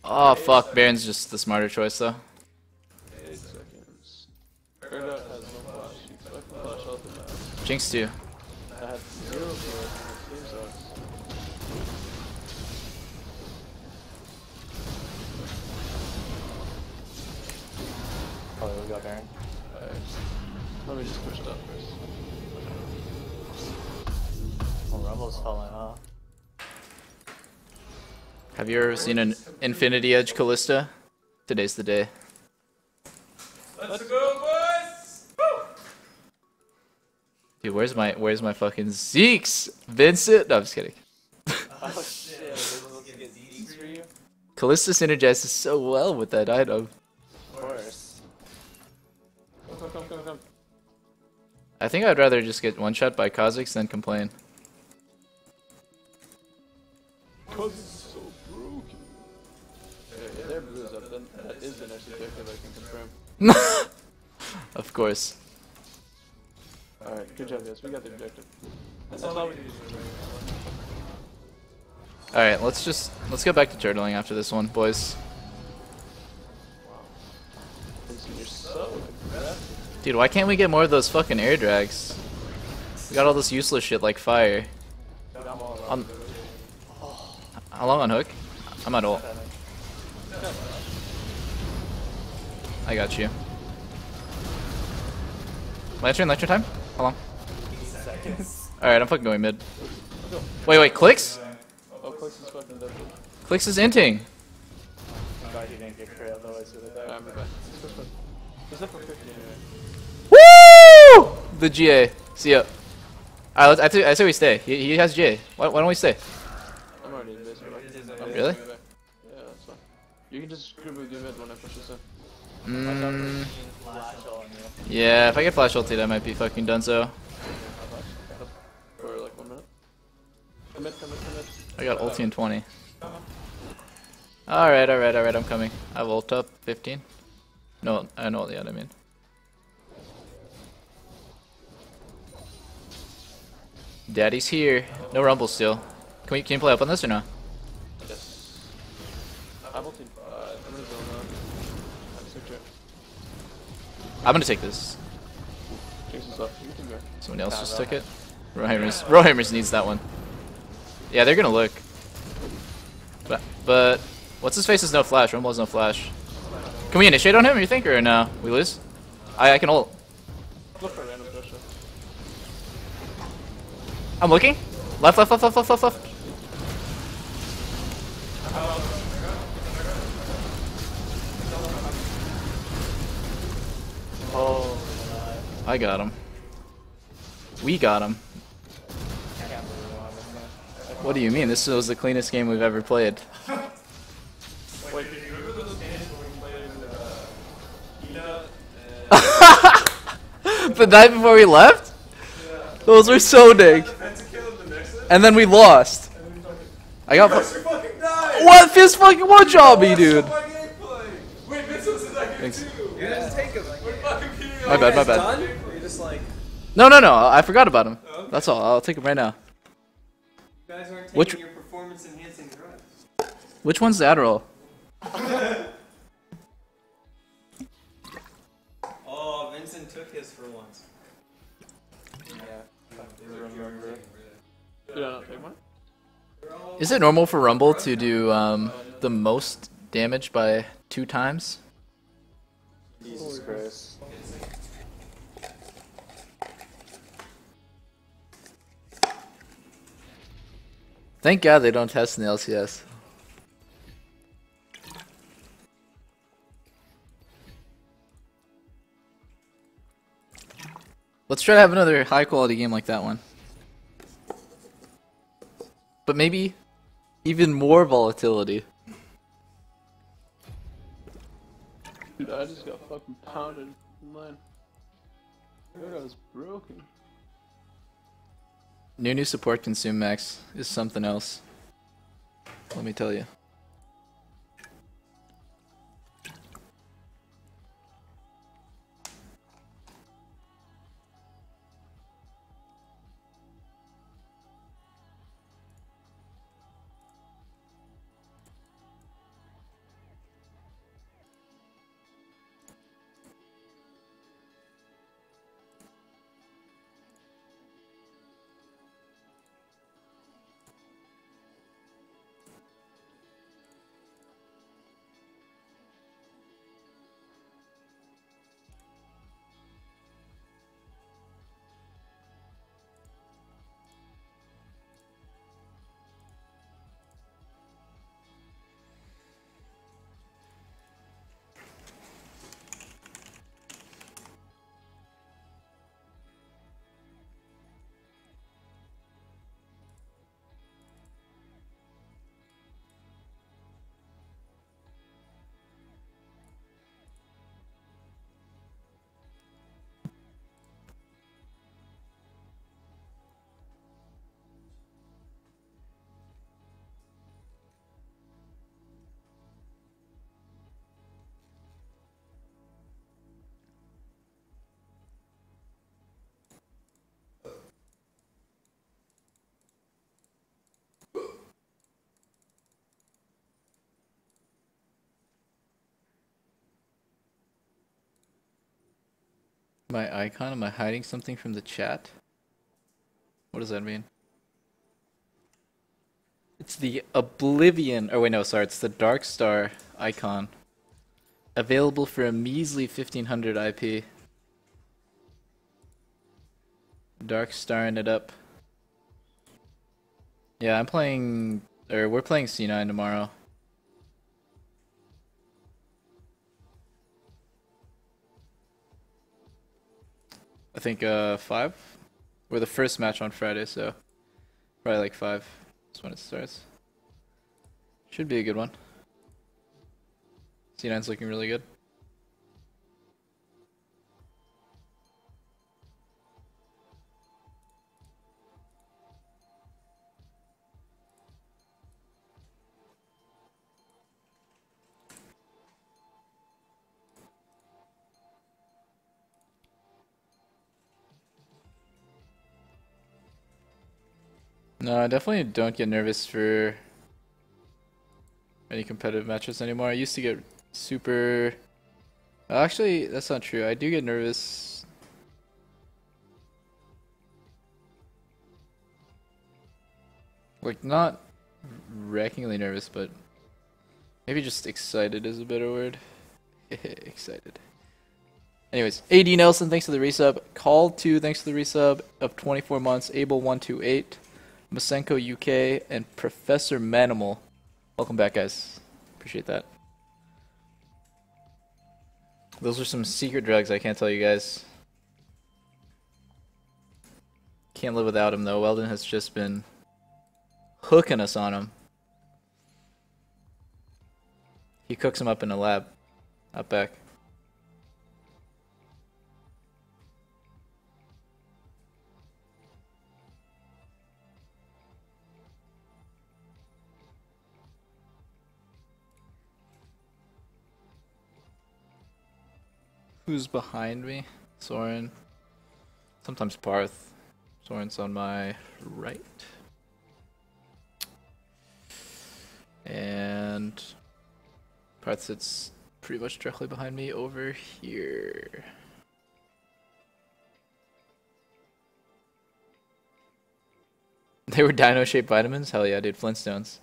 Oh fuck, Baron's just the smarter choice, though. 8 seconds. Jinx too. Oh, we got Baron. Alright. Let me just push it up first. Oh, Rumble's falling off. Have you ever seen an Infinity Edge Kalista? Today's the day. Let's go, boys! Woo! Dude, where's my fucking Zeeks? Vincent? No, I'm just kidding. Oh shit, we're supposed to get Zeeks for you? Kalista synergizes so well with that item. Of course. Come. I think I'd rather just get one shot by Kha'Zix than complain. Kha'Zix is so broken. If their blue's up, then that is the next objective I can confirm. Of course. Alright, good job guys, we got the objective. That's all we need to do. Alright, let's go back to turtling after this one, boys. Dude, why can't we get more of those fucking air drags? We got all this useless shit like fire. How long on hook? I'm at ult. I got you. Lantern time? How long? Alright, I'm fucking going mid. Wait, Clix? Oh, Clix is fucking dead. Clix is inting! I'm glad you didn't get crit, otherwise you would have died. I'm back. It's up for 50 anyway. Woo! The GA. See ya. Alright, I say we stay. He has GA. Why don't we stay? I'm already in base. Really? Yeah, that's fine. You can just screw with your mid when I push this in. Yeah, if I get flash ulted, I might be fucking donezo. For like 1 minute. Commit. I got ulti in 20. Alright, I'm coming. I have ult up 15. No, I know what I mean. Daddy's here. No rumble still. Can you play up on this or no? Yes. I'm ulting. I'm gonna zone now. I'm gonna take this. Someone else just took it. Rahimmers needs that one. Yeah, they're gonna look. But what's his face is no flash. Rumble has no flash. Can we initiate on him? You think or no? We lose. I can ult. Look for random pressure. I'm looking. Left. Oh, I got him. We got him. What do you mean? This was the cleanest game we've ever played. Wait, do you remember those games where we played Ina and... The night before we left? Yeah. Those were so big. And then we lost. I got... What? Fizz fucking watch on me, dude. Wait, Vincent's in that game too. My bad. Just like... No, I forgot about him. Oh, okay. That's all, I'll take him right now. You guys aren't taking your performance enhancing drugs. Which one's the Adderall? Oh, Vincent took his for once. Yeah. Is it normal for Rumble to do the most damage by 2 times? Jesus Christ. Thank God they don't test in the LCS. Let's try to have another high quality game like that one. But maybe even more volatility. Dude, I just got fucking pounded in line. I was broken. Nunu support consume max is something else. Let me tell you. My icon? Am I hiding something from the chat? What does that mean? It's the Oblivion. Oh wait, no, sorry. It's the Dark Star icon. Available for a measly 1500 IP. Dark Starring it up. Yeah, I'm playing, or we're playing C9 tomorrow. I think 5? We're the first match on Friday, so probably like 5 is when it starts. Should be a good one. C9's looking really good. No, I definitely don't get nervous for any competitive matches anymore. I used to get super... Actually, that's not true. I do get nervous. Like, not wreckingly nervous, but maybe just excited is a better word. Excited. Anyways, AD Nelson, thanks for the resub. Call2, thanks for the resub of 24 months. Abel128. Masenko UK and Professor Manimal. Welcome back, guys. Appreciate that. Those are some secret drugs I can't tell you guys. Can't live without him though. Weldon has just been hooking us on him. He cooks him up in the lab. Out back. Who's behind me? Søren. Sometimes Parth. Søren's on my right. And Parth sits pretty much directly behind me over here. They were dino-shaped vitamins? Hell yeah, dude. Flintstones.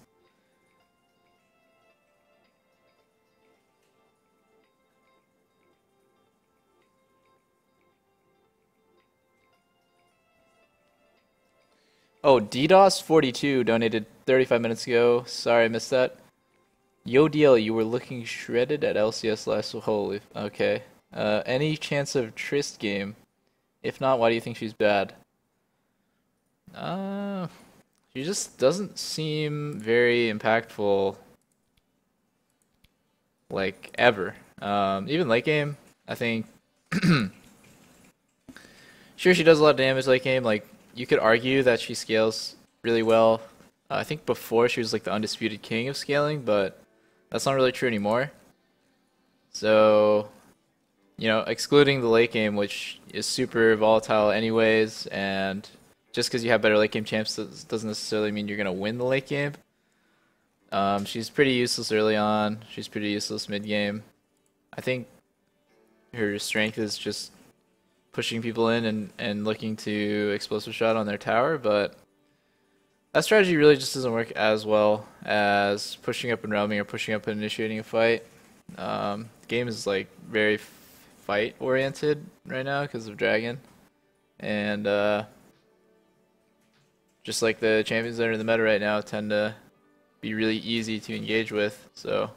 Oh, DDoS42 donated 35 minutes ago. Sorry, I missed that. Yo, DL, you were looking shredded at LCS last. Holy. Okay. Any chance of Trist game? If not, why do you think she's bad? She just doesn't seem very impactful. Like, ever. Even late game, I think. Sure, she does a lot of damage late game, like. You could argue that she scales really well. I think before she was like the undisputed king of scaling, but that's not really true anymore. So, you know, excluding the late game, which is super volatile anyways, and just because you have better late game champs doesn't necessarily mean you're going to win the late game. She's pretty useless early on. She's pretty useless mid game. I think her strength is just pushing people in and looking to explosive shot on their tower, but that strategy really just doesn't work as well as pushing up and roaming or pushing up and initiating a fight. The game is like very fight oriented right now because of Dragon, and just like the champions that are in the meta right now tend to be really easy to engage with, so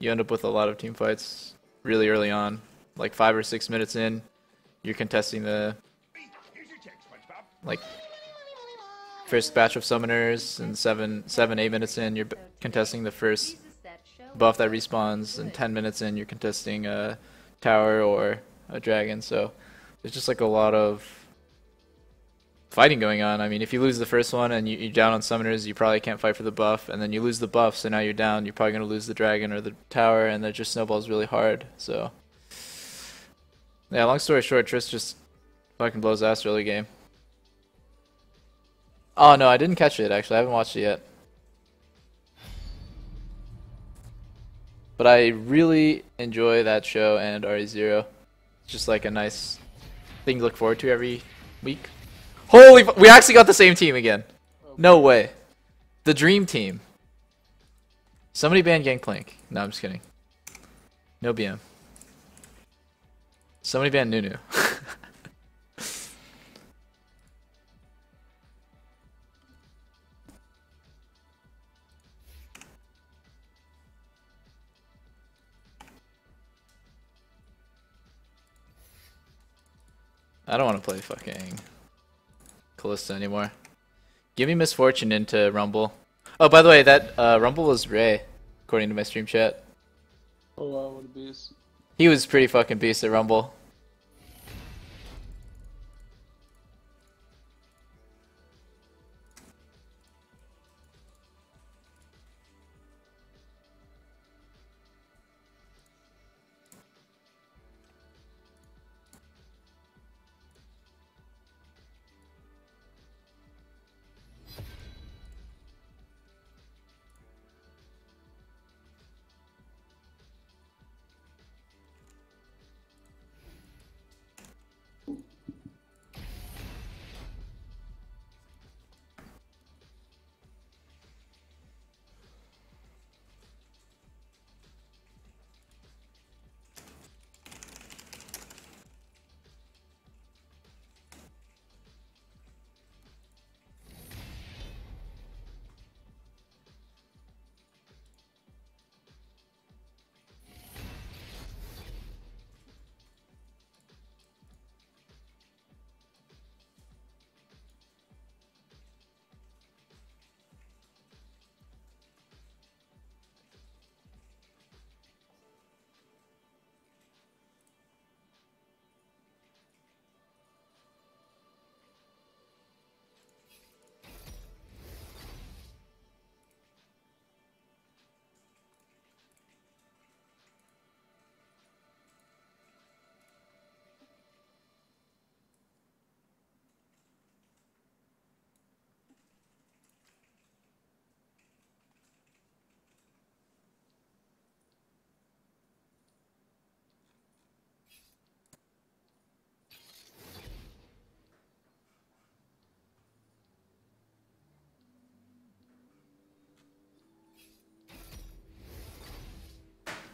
you end up with a lot of team fights really early on, like 5 or 6 minutes in. You're contesting the like first batch of summoners, and 7, 8 minutes in, you're contesting the first buff that respawns, and 10 minutes in, you're contesting a tower or a dragon. So there's just like a lot of fighting going on. I mean, if you lose the first one and you're down on summoners, you probably can't fight for the buff, and then you lose the buff, so now you're down. You're probably gonna lose the dragon or the tower, and that just snowballs really hard. So. Yeah, long story short, Triss just fucking blows ass early game. Oh no, I didn't catch it actually, I haven't watched it yet. But I really enjoy that show and RE0. It's just like a nice thing to look forward to every week. Holy f, we actually got the same team again. No way. The dream team. Somebody banned Gangplank. No, I'm just kidding. No BM. Somebody banned Nunu. I don't want to play fucking Kalista anymore. Give me Miss Fortune into Rumble. Oh, by the way, that Rumble was Ray, according to my stream chat. Oh wow, what a beast. He was pretty fucking beast at Rumble.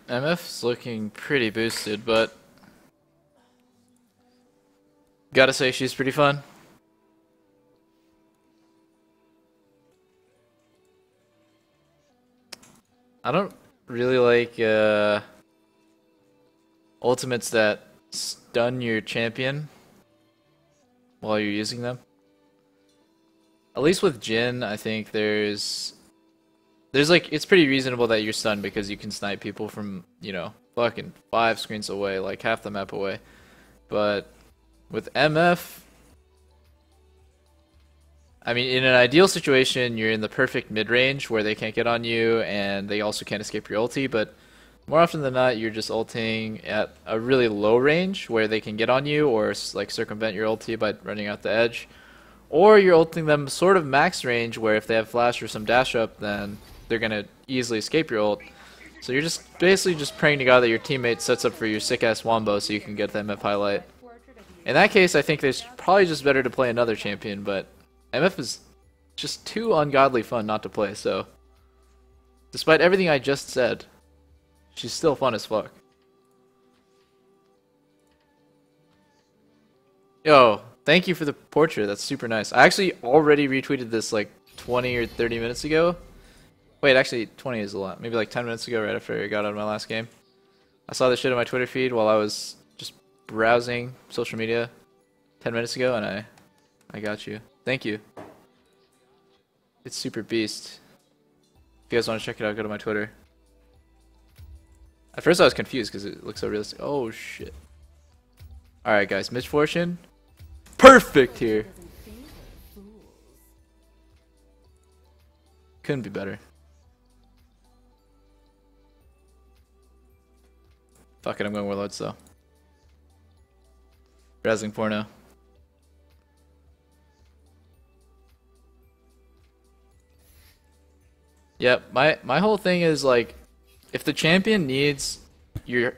MF's looking pretty boosted, but gotta say she's pretty fun. I don't really like ultimates that stun your champion while you're using them. At least with Jhin, I think there's like, it's pretty reasonable that you're stunned because you can snipe people from, you know, fucking 5 screens away, like half the map away. But with MF, I mean, in an ideal situation, you're in the perfect mid-range where they can't get on you and they also can't escape your ulti, but more often than not, you're just ulting at a really low range where they can get on you or like circumvent your ulti by running out the edge. Or you're ulting them sort of max range where if they have flash or some dash up, then they're gonna easily escape your ult. So you're just basically just praying to God that your teammate sets up for your sick ass wombo so you can get the MF highlight. In that case, I think it's probably just better to play another champion, but MF is just too ungodly fun not to play, so despite everything I just said, she's still fun as fuck. Yo, thank you for the portrait, that's super nice. I actually already retweeted this like 20 or 30 minutes ago. Wait, actually 20 is a lot. Maybe like 10 minutes ago, right after I got out of my last game. I saw this shit on my Twitter feed while I was just browsing social media 10 minutes ago, and I got you. Thank you. It's super beast. If you guys want to check it out, go to my Twitter. At first I was confused because it looks so realistic. Oh shit. Alright guys, Miss Fortune. Perfect here. Couldn't be better. Fuck it, I'm going Warlords though. Razzling porno. Yep, my whole thing is like, if the champion needs your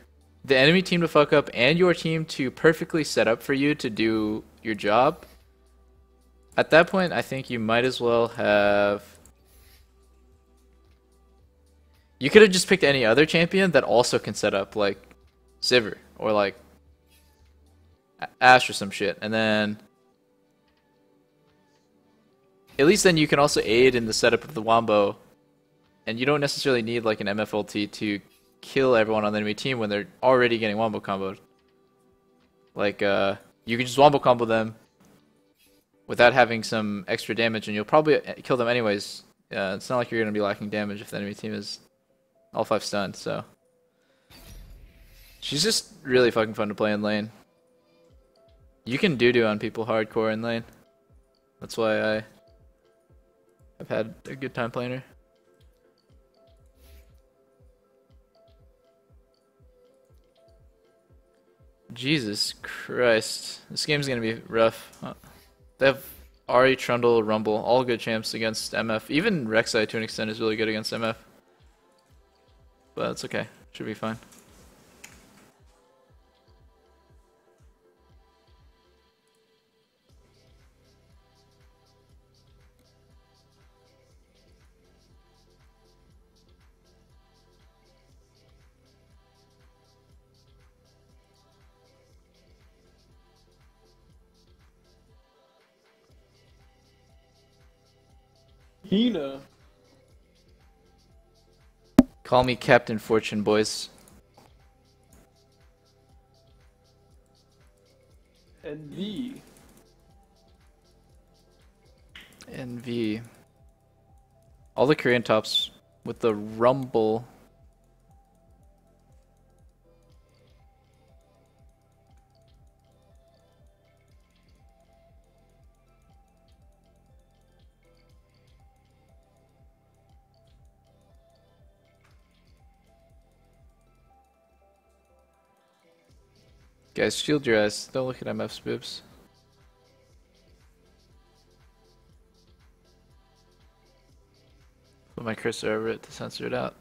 the enemy team to fuck up and your team to perfectly set up for you to do your job, at that point I think you might as well have... You could have just picked any other champion that also can set up, like Sivir or like Ashe or some shit, and then at least then you can also aid in the setup of the Wombo, and you don't necessarily need like an MFLT to kill everyone on the enemy team when they're already getting Wombo comboed. Like you can just Wombo combo them without having some extra damage, and you'll probably kill them anyways. It's not like you're gonna be lacking damage if the enemy team is all 5 stunned, so. She's just really fucking fun to play in lane. You can doo-doo on people hardcore in lane. That's why I've had a good time playing her. Jesus Christ. This game's gonna be rough. Huh. They have Ahri, Trundle, Rumble, all good champs against MF. Even Rek'Sai to an extent is really good against MF. But it's okay. Should be fine. Hina. Call me Captain Fortune, boys. NV. NV. All the Korean tops with the Rumble. Guys, shield your eyes. Don't look at MF's boobs. Put my cursor over it to censor it out.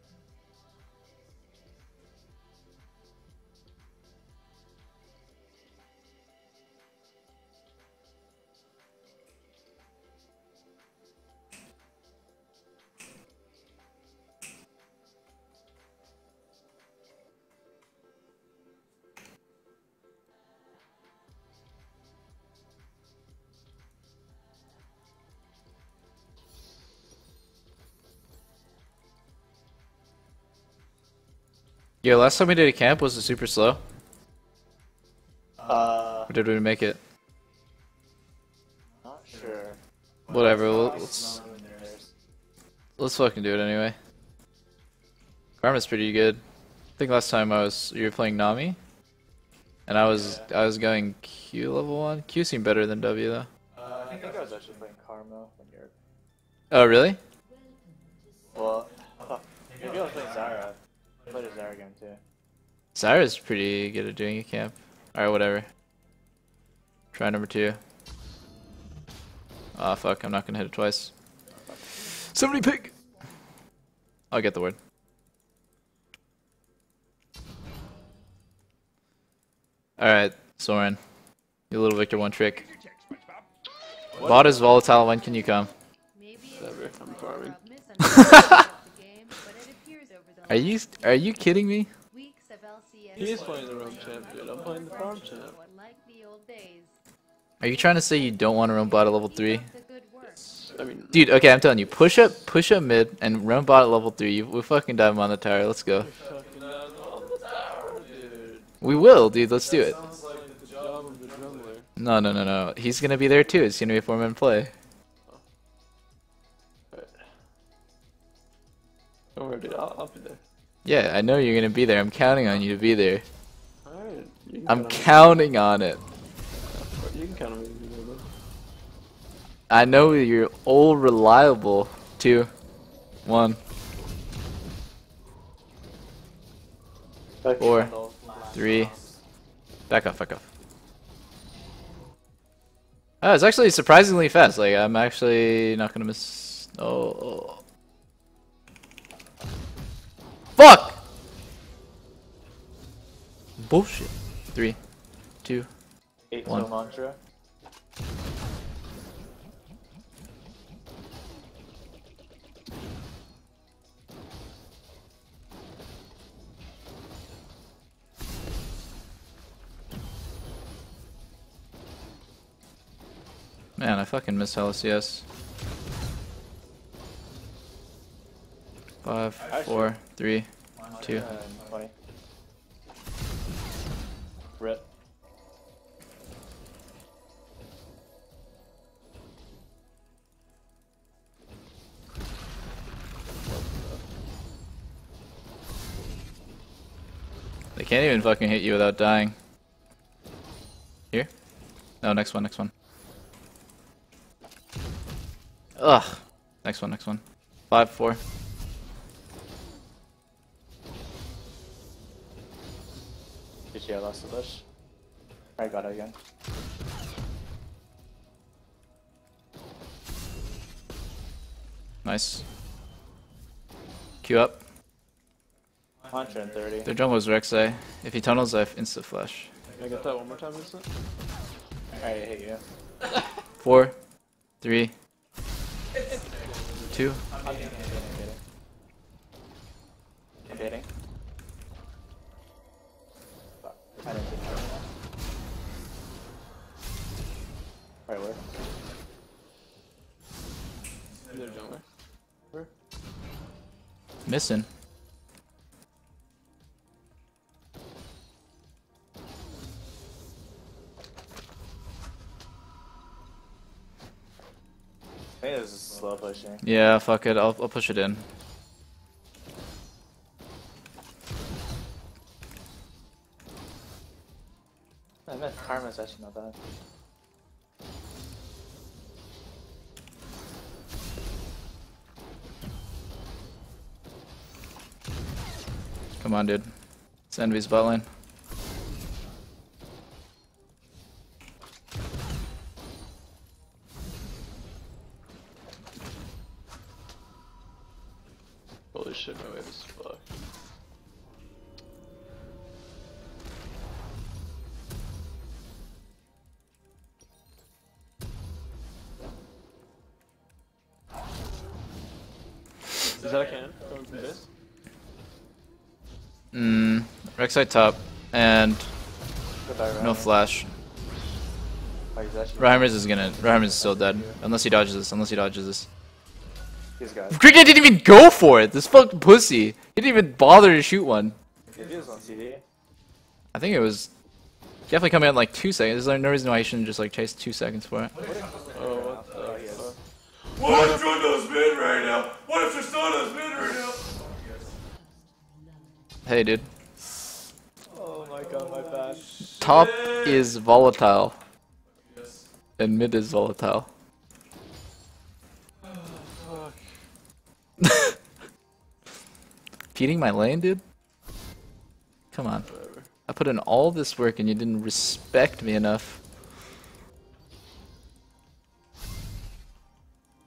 Yeah, last time we did a camp, was it super slow? Or did we make it? Not sure. Whatever, let's fucking do it anyway. Karma's pretty good. I think last time you were playing Nami, and I was going Q level 1. Q seemed better than W though. I was actually playing Karma when you were... Oh really? Well, maybe I was playing Zyra. I played a Zyra game too. Zyra's pretty good at doing a camp. Alright, whatever. Try number 2. Ah, fuck, I'm not gonna hit it twice. Somebody pick! I'll get the word. Alright, Søren. You little Victor one trick. Bot is volatile, when can you come? Whatever, I'm farming. Are you kidding me? He is playing the roam champ, dude. I'm playing the farm champ. Are you trying to say you don't want to roam bot at level 3? I mean, dude, okay, I'm telling you, push up mid, and roam bot at level 3. We'll fucking dive him on the tower. Let's go. We will, dude. Let's do it. No, no, no, no. He's gonna be there too. It's gonna be a 4-man play. Don't worry, dude. I'll be there. Yeah, I know you're gonna be there. I'm counting on you to be there. Alright. I'm counting on it. You can count on me to be there, though. I know you're all reliable. 2, 1. 4, 3. Back off, back off. Oh, it's actually surprisingly fast. Like, I'm actually not gonna miss... Oh... Fuck! bullshit. 3, 2, 1. Mantra. Man, I fucking miss LCS. 5, 4, 3, 2. Rip. They can't even fucking hit you without dying. Here? No, next one, next one. Ugh. Next one, next one. 5, 4. Yeah, I lost the bush. I got it again. Nice. Queue up. 130. Their jungle's Rek'Sai. If he tunnels, I have insta flash. Can I get that one more time, Vincent? Alright, I hit you. 4, 3, 2. I'm hitting, I'm hitting. I didn't get that. Alright, where? They're jungler. Where? Missing. I think this is slow pushing. Yeah, fuck it. I'll push it in. I meant Karma's actually not bad. Come on, dude. It's Envy's bot lane. Holy shit, my wave is fucked. Is that a cannon coming from this? Rek'Sai top and no flash. Rahimmers is still dead. Unless he dodges this, unless he dodges this. He's got it. Cricket didn't even go for it! This fucking pussy! He didn't even bother to shoot one. It is on CD. I think it was definitely coming out in like 2 seconds. There's no reason why he shouldn't just like chase 2 seconds for it. Oh, what the fuck? What if Trundle's mid right now? What if Tristana's mid right now? Hey, dude. Oh my god, my bad. Top is volatile. Yes. And mid is volatile. Oh, fuck. Feeding my lane, dude? Come on. Whatever. I put in all this work and you didn't respect me enough.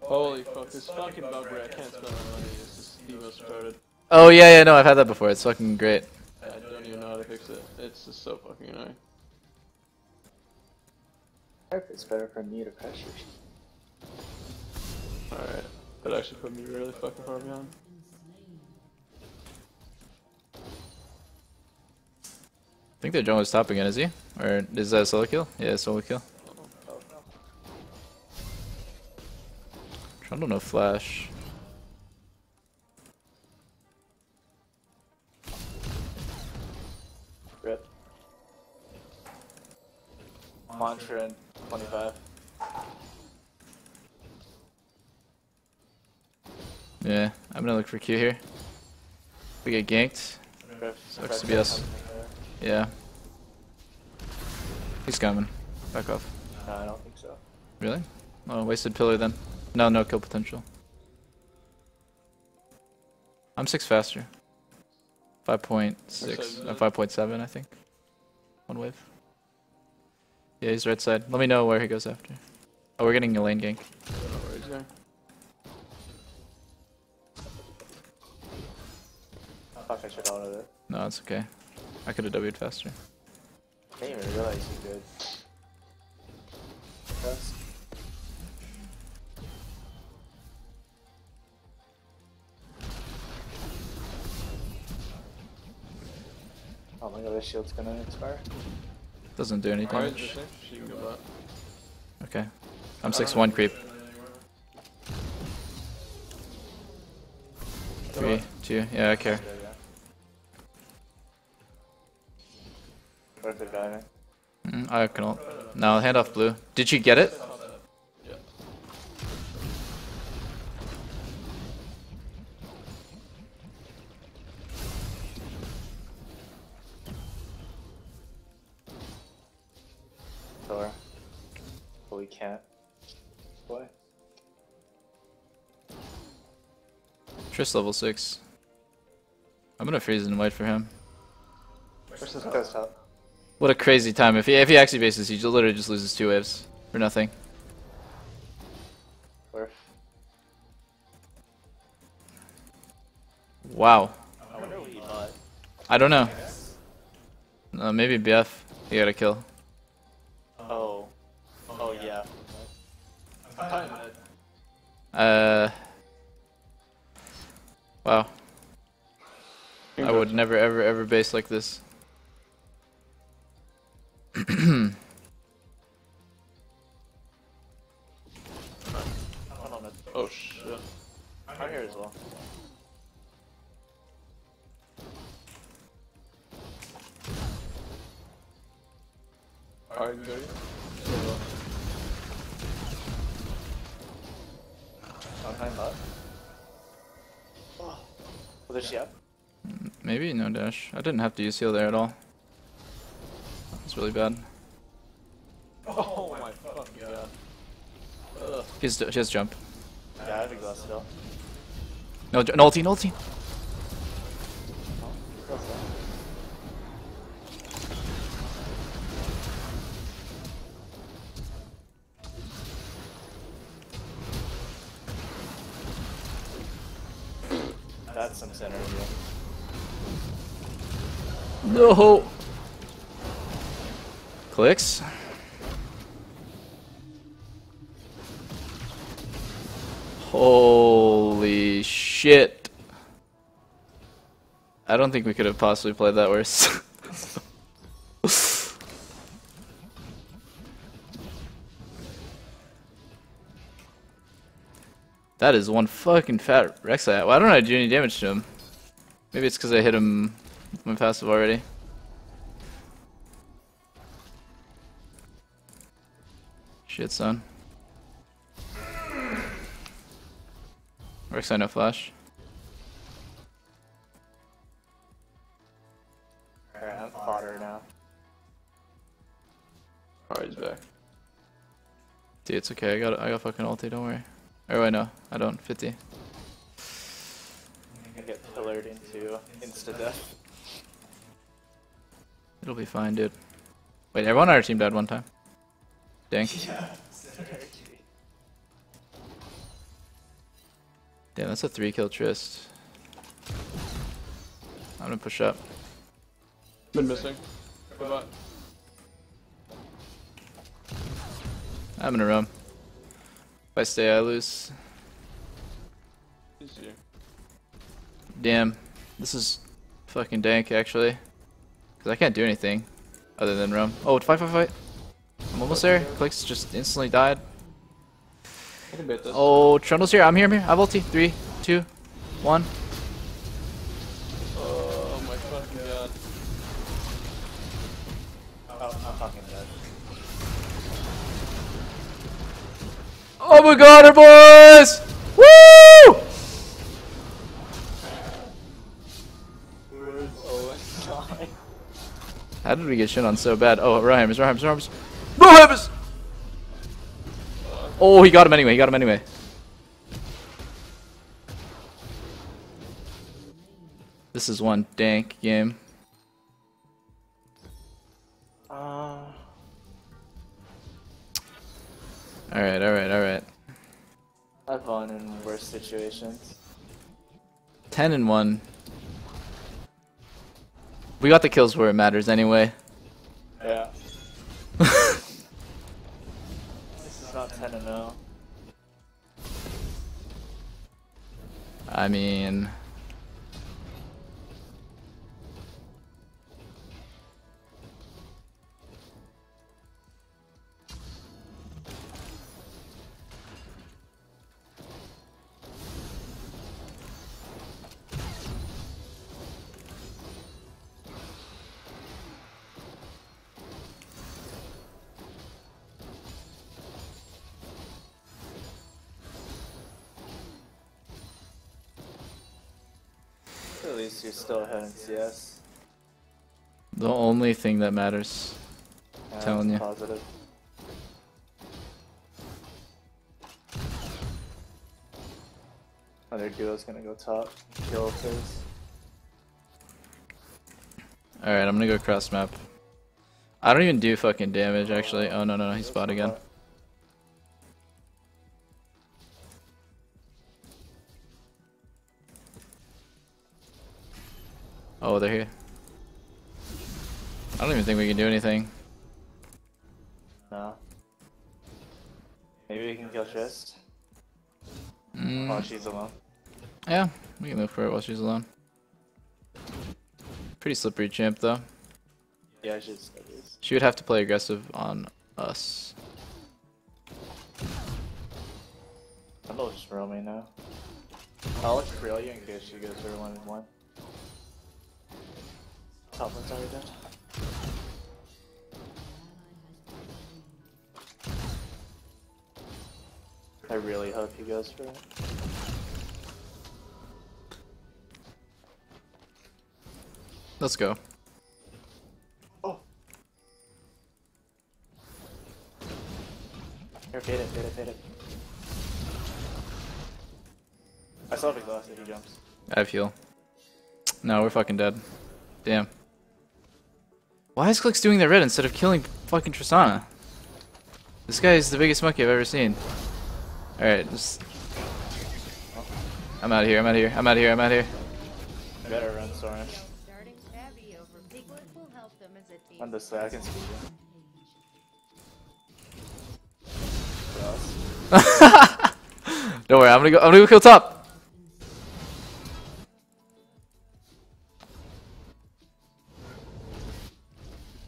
Holy fuck, this fucking bug where I can't spend my money is just the most retarded. Oh yeah, yeah, no, I've had that before, it's fucking great. I don't even know how to fix it, it's just so fucking annoying. It's better for me to pressure. Alright, that actually put me really fucking far beyond. I think their jungle is top again, is he? Or is that a solo kill? Yeah, a solo kill. I don't know flash. Rip. Mantra in 25. Yeah, I'm gonna look for Q here. We get ganked. Rip. Sucks to be us. Yeah. He's coming. Back off. No, I don't think so. Really? Oh, wasted pillar then. No, no kill potential. I'm 6 faster. 5.6, no, 5.7 I think. One wave. Yeah, he's right side. Let me know where he goes after. Oh, we're getting a lane gank. No, it's okay. I could have W'd faster. I didn't even realize you did. That's... Oh my god, this shield's gonna expire. Doesn't do any damage. Okay. I'm 6-1 creep. 3, 2, yeah, I care. What if they're diving? I can ult. No, hand off blue. Did you get it? Yeah. Thor. But we can't. Why? Triss level 6. I'm gonna freeze and wait for him. Triss is close up. What a crazy time. If he actually bases, he literally just loses 2 waves for nothing. Where? Wow. I don't know. No, maybe BF. You got a kill. Oh. Oh yeah. Wow. I would never ever base like this. Oh shit. I'm here as well. Alright, good. Behind that. Oh, there's she up? Maybe no dash. I didn't have to use heal there at all. It's really bad. Oh my fucking god. Ugh. She has jump. Yeah, I have a glass still. No, no ulti, no ulti! That's some center view. No! Clix. Holy shit. I don't think we could have possibly played that worse. That is one fucking fat Rek'Sai. Why don't I do any damage to him? Maybe it's because I hit him with my passive already. Shit, son. Rek'Sai no flash. Alright, I'm fodder now. Alright, he's back. Dude, it's okay. I got fucking ulti. Don't worry. Oh wait, no, I don't. 50. I'm gonna get pillared into insta death. It'll be fine, dude. Wait, everyone on our team died one time. Dang. Yeah. Damn, that's a 3-kill Trist. I'm gonna push up. Been missing. Goodbye. I'm gonna roam. If I stay, I lose. Damn, this is fucking dank actually. Cause I can't do anything other than roam. Oh, fight. I'm almost there. Clix just instantly died. Oh, Trundle's here. I'm here. I have ulti. 3, 2, 1. Oh my fucking god. Oh, I'm fucking dead. Oh my god, our boys! Woo! Oh my god. How did we get shit on so bad? Oh, Rahimmers. Rahimmers! Oh, he got him anyway, This is one dank game. Alright. I've won in worse situations. 10-1. We got the kills where it matters anyway. Yeah. This is not 10-0. I mean... At least you're still ahead in CS. The only thing that matters. I'm telling you. Positive. Other duo's gonna go top. Kill Fizz. Alright, I'm gonna go cross map. I don't even do fucking damage actually. Oh no, he's bot again. Oh, they're here. I don't even think we can do anything. No. Maybe we can kill Trist? Mm. While she's alone. Yeah, we can look for it while she's alone. Pretty slippery champ, though. Yeah, she would have to play aggressive on us. I'm not just roaming now. I'll let Corellia in case she goes for 1v1. Top one's already dead. I really hope he goes for it. Let's go. Oh! Here, bait it. I saw Big Glass if he jumps. I have heal. No, we're fucking dead. Damn. Why is Clix doing that red instead of killing fucking Tristana? This guy is the biggest monkey I've ever seen. Alright, just... I'm out of here. I better run, Søren. On this side, I can speed him. Don't worry, I'm gonna go kill top!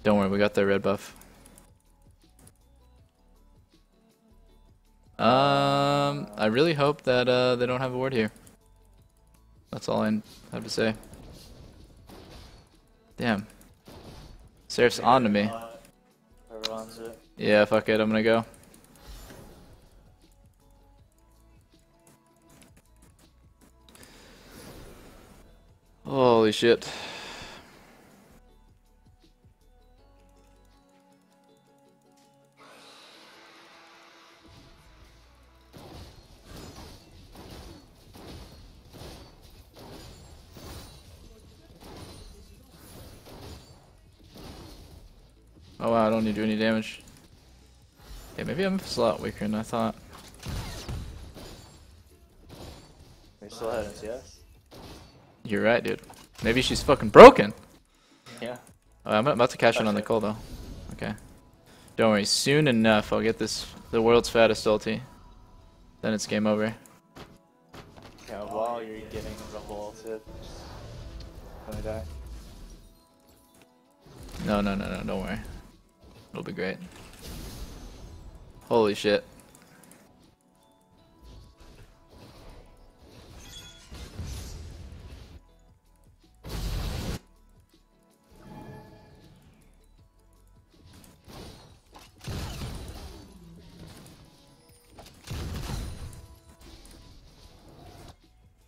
Don't worry, we got their red buff. I really hope that they don't have a ward here. That's all I have to say. Damn. Seraph's on to me. Yeah, fuck it, I'm gonna go. Holy shit. Oh wow, I don't need to do any damage. Yeah, maybe I'm a lot weaker than I thought. They still had us, yes? You're right, dude. Maybe she's fucking broken! Yeah. Oh, I'm about to cash in on the Cole, though. Okay. Don't worry, soon enough I'll get this, the world's fattest ulti. Then it's game over. Yeah, while you're getting Rumble ulted, I'm gonna die. No, don't worry. It'll be great. Holy shit.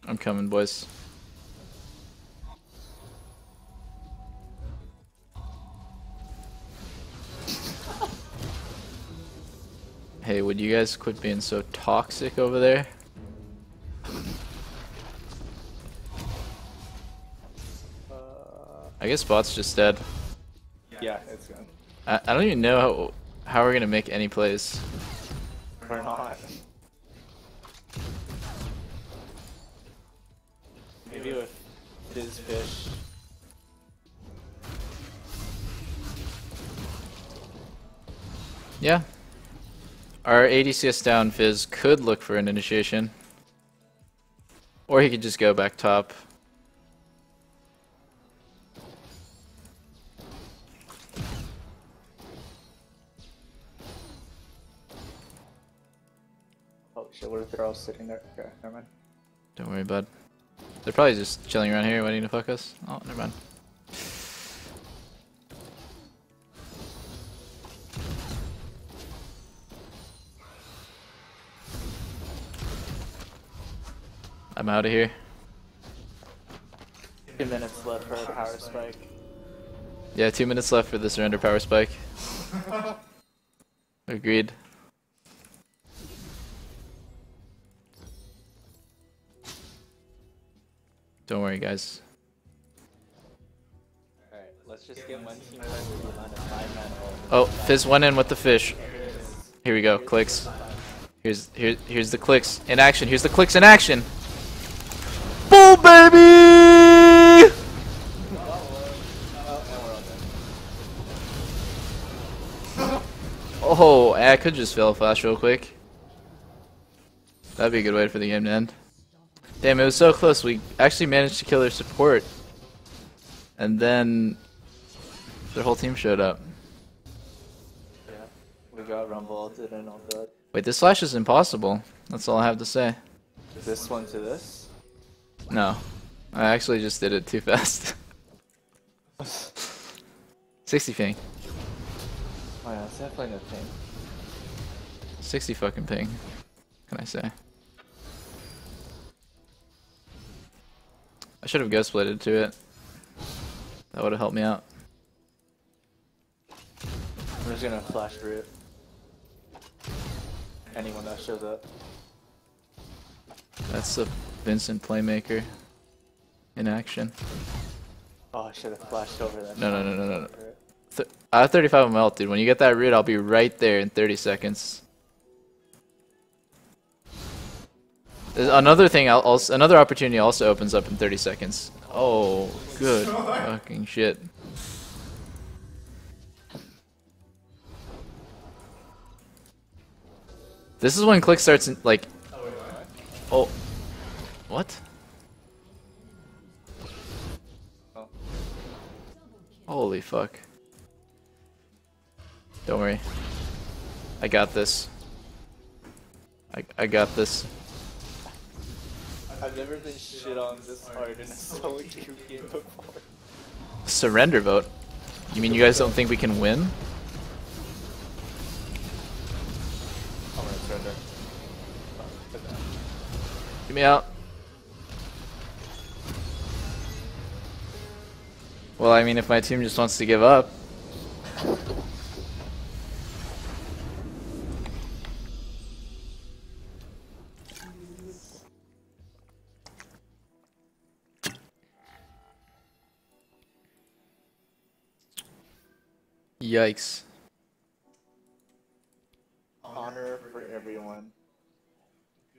I'm coming, boys. Hey, would you guys quit being so toxic over there? I guess bot's just dead. Yeah, it's gone. I don't even know how we're gonna make any plays. We're not. Maybe with Fizz Fish. Yeah. Our ADCS down Fizz could look for an initiation. Or he could just go back top. Oh shit, what if they're all sitting there? Okay, never mind. Don't worry, bud. They're probably just chilling around here waiting to fuck us. Oh, never mind. I'm out of here. 2 minutes left for a power spike. Yeah, 2 minutes left for the surrender power spike. Agreed. Don't worry, guys. Alright, let's just get one team left with the amount of 5-man ult. Oh, Fizz went in with the fish. Here we go, Clix. Here's the Clix in action. Here's the Clix in action. Boom, baby! Oh, I could just fail a flash real quick. That'd be a good way for the game to end. Damn, it was so close. We actually managed to kill their support. And then their whole team showed up. Yeah, we got Rumble ulted and all that. Wait, this flash is impossible. That's all I have to say. This one to this? No, I actually just did it too fast. 60 ping. Oh yeah, it's definitely no ping. 60 fucking ping, what can I say? I should have ghost bladed to it. That would have helped me out. I'm just gonna flash through it. Anyone that shows up. That's the Vincent playmaker in action. Oh, I should have flashed over that. No. I have 35 of my ult, dude. When you get that root, I'll be right there in 30 seconds. There's another thing, another opportunity also opens up in 30 seconds. Oh, good fucking shit. This is when Clix starts, like... Oh. What? Oh. Holy fuck. Don't worry. I got this. I got this. I've never been shit on this hard in a solo queue game before. Surrender vote? You mean you guys don't think we can win? I'm gonna surrender. Get me out. Well, I mean, if my team just wants to give up. Yikes. Honor for everyone.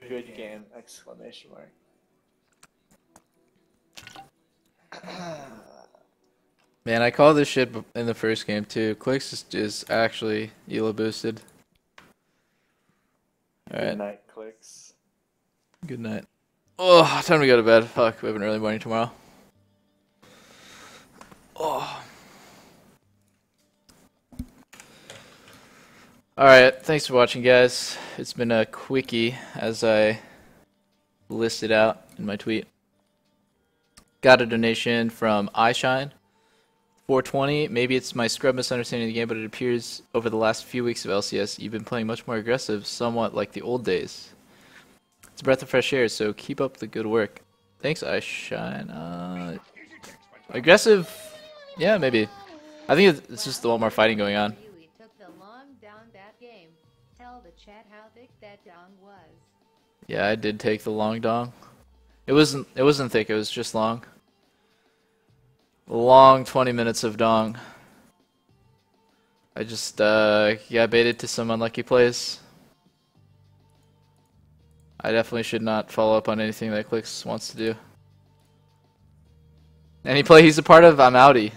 Good game! Exclamation mark. Man, I called this shit in the first game too. Clix is actually ELO boosted. All right. Good night, Clix. Good night. Oh, time to go to bed. Fuck, we have an early morning tomorrow. Oh. Alright, thanks for watching, guys. It's been a quickie, as I listed out in my tweet. Got a donation from iShine, 420. Maybe it's my scrub misunderstanding of the game, but it appears over the last few weeks of LCS, you've been playing much more aggressive, somewhat like the old days. It's a breath of fresh air, so keep up the good work. Thanks, iShine. Aggressive? Yeah, maybe. I think it's just a lot more fighting going on. Chat how thick that dong was. Yeah, I did take the long dong. It wasn't thick, it was just long. Long 20 minutes of dong. I just got baited to some unlucky plays. I definitely should not follow up on anything that Clix wants to do. Any play he's a part of, I'm outie.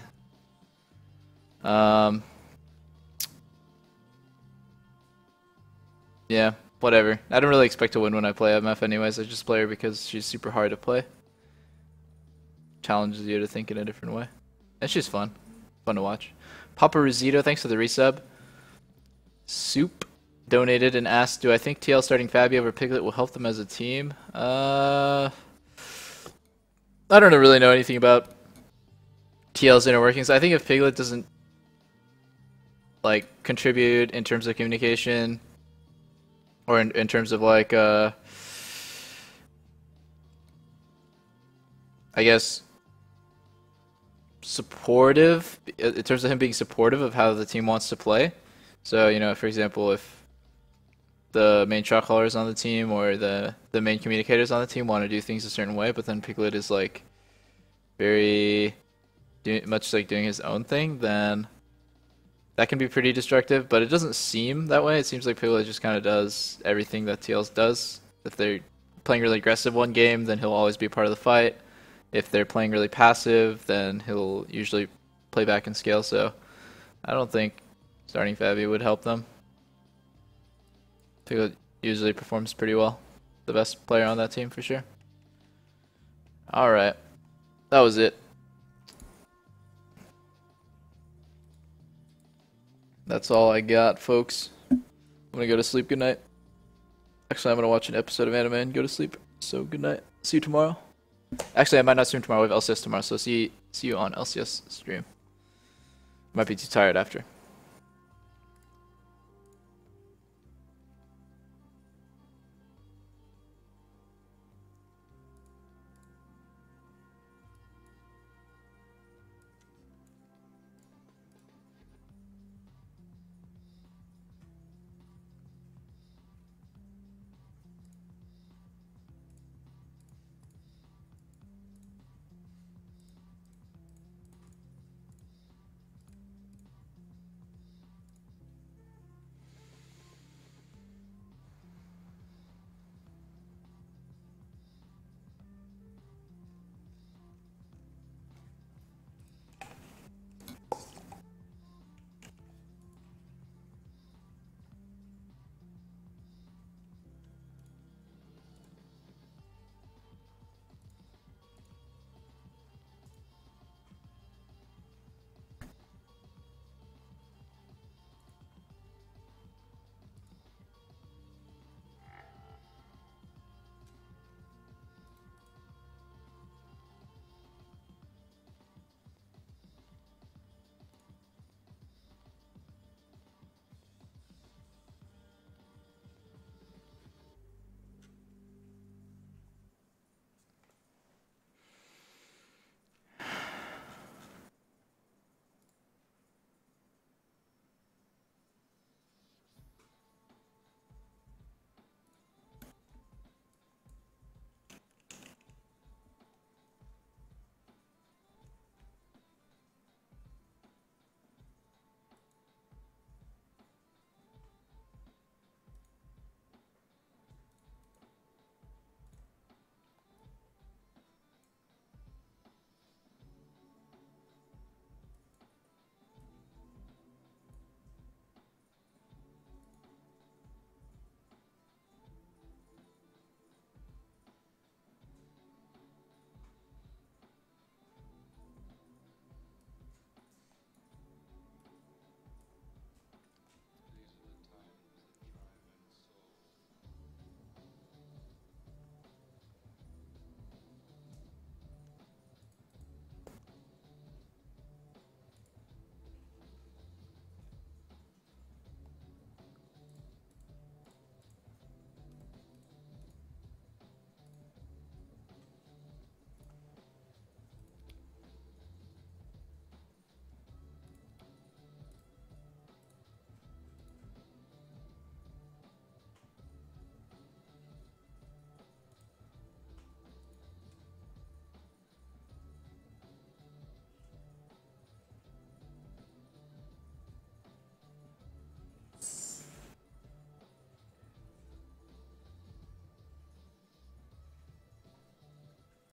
Yeah, whatever. I don't really expect to win when I play MF anyways. I just play her because she's super hard to play. Challenges you to think in a different way. And she's fun. Fun to watch. Papa Rosito, thanks for the resub. Soup donated and asked, do I think TL starting Fabi over Piglet will help them as a team? I don't really know anything about TL's inner workings. I think if Piglet doesn't like contribute in terms of communication or in terms of like I guess supportive, in terms of him being supportive of how the team wants to play. So, you know, for example, if the main shot callers on the team or the main communicators on the team want to do things a certain way, but then Piglet is like very much like doing his own thing, then that can be pretty destructive. But it doesn't seem that way. It seems like Piglet just kind of does everything that TL's does. If they're playing really aggressive one game, then he'll always be part of the fight. If they're playing really passive, then he'll usually play back and scale. So I don't think starting Fabi would help them. Piglet usually performs pretty well. The best player on that team for sure. Alright. That was it. That's all I got, folks. I'm gonna go to sleep. Good night. Actually, I'm gonna watch an episode of anime and go to sleep. So good night. See you tomorrow. Actually, I might not stream tomorrow. We have LCS tomorrow, so see you on LCS stream. Might be too tired after.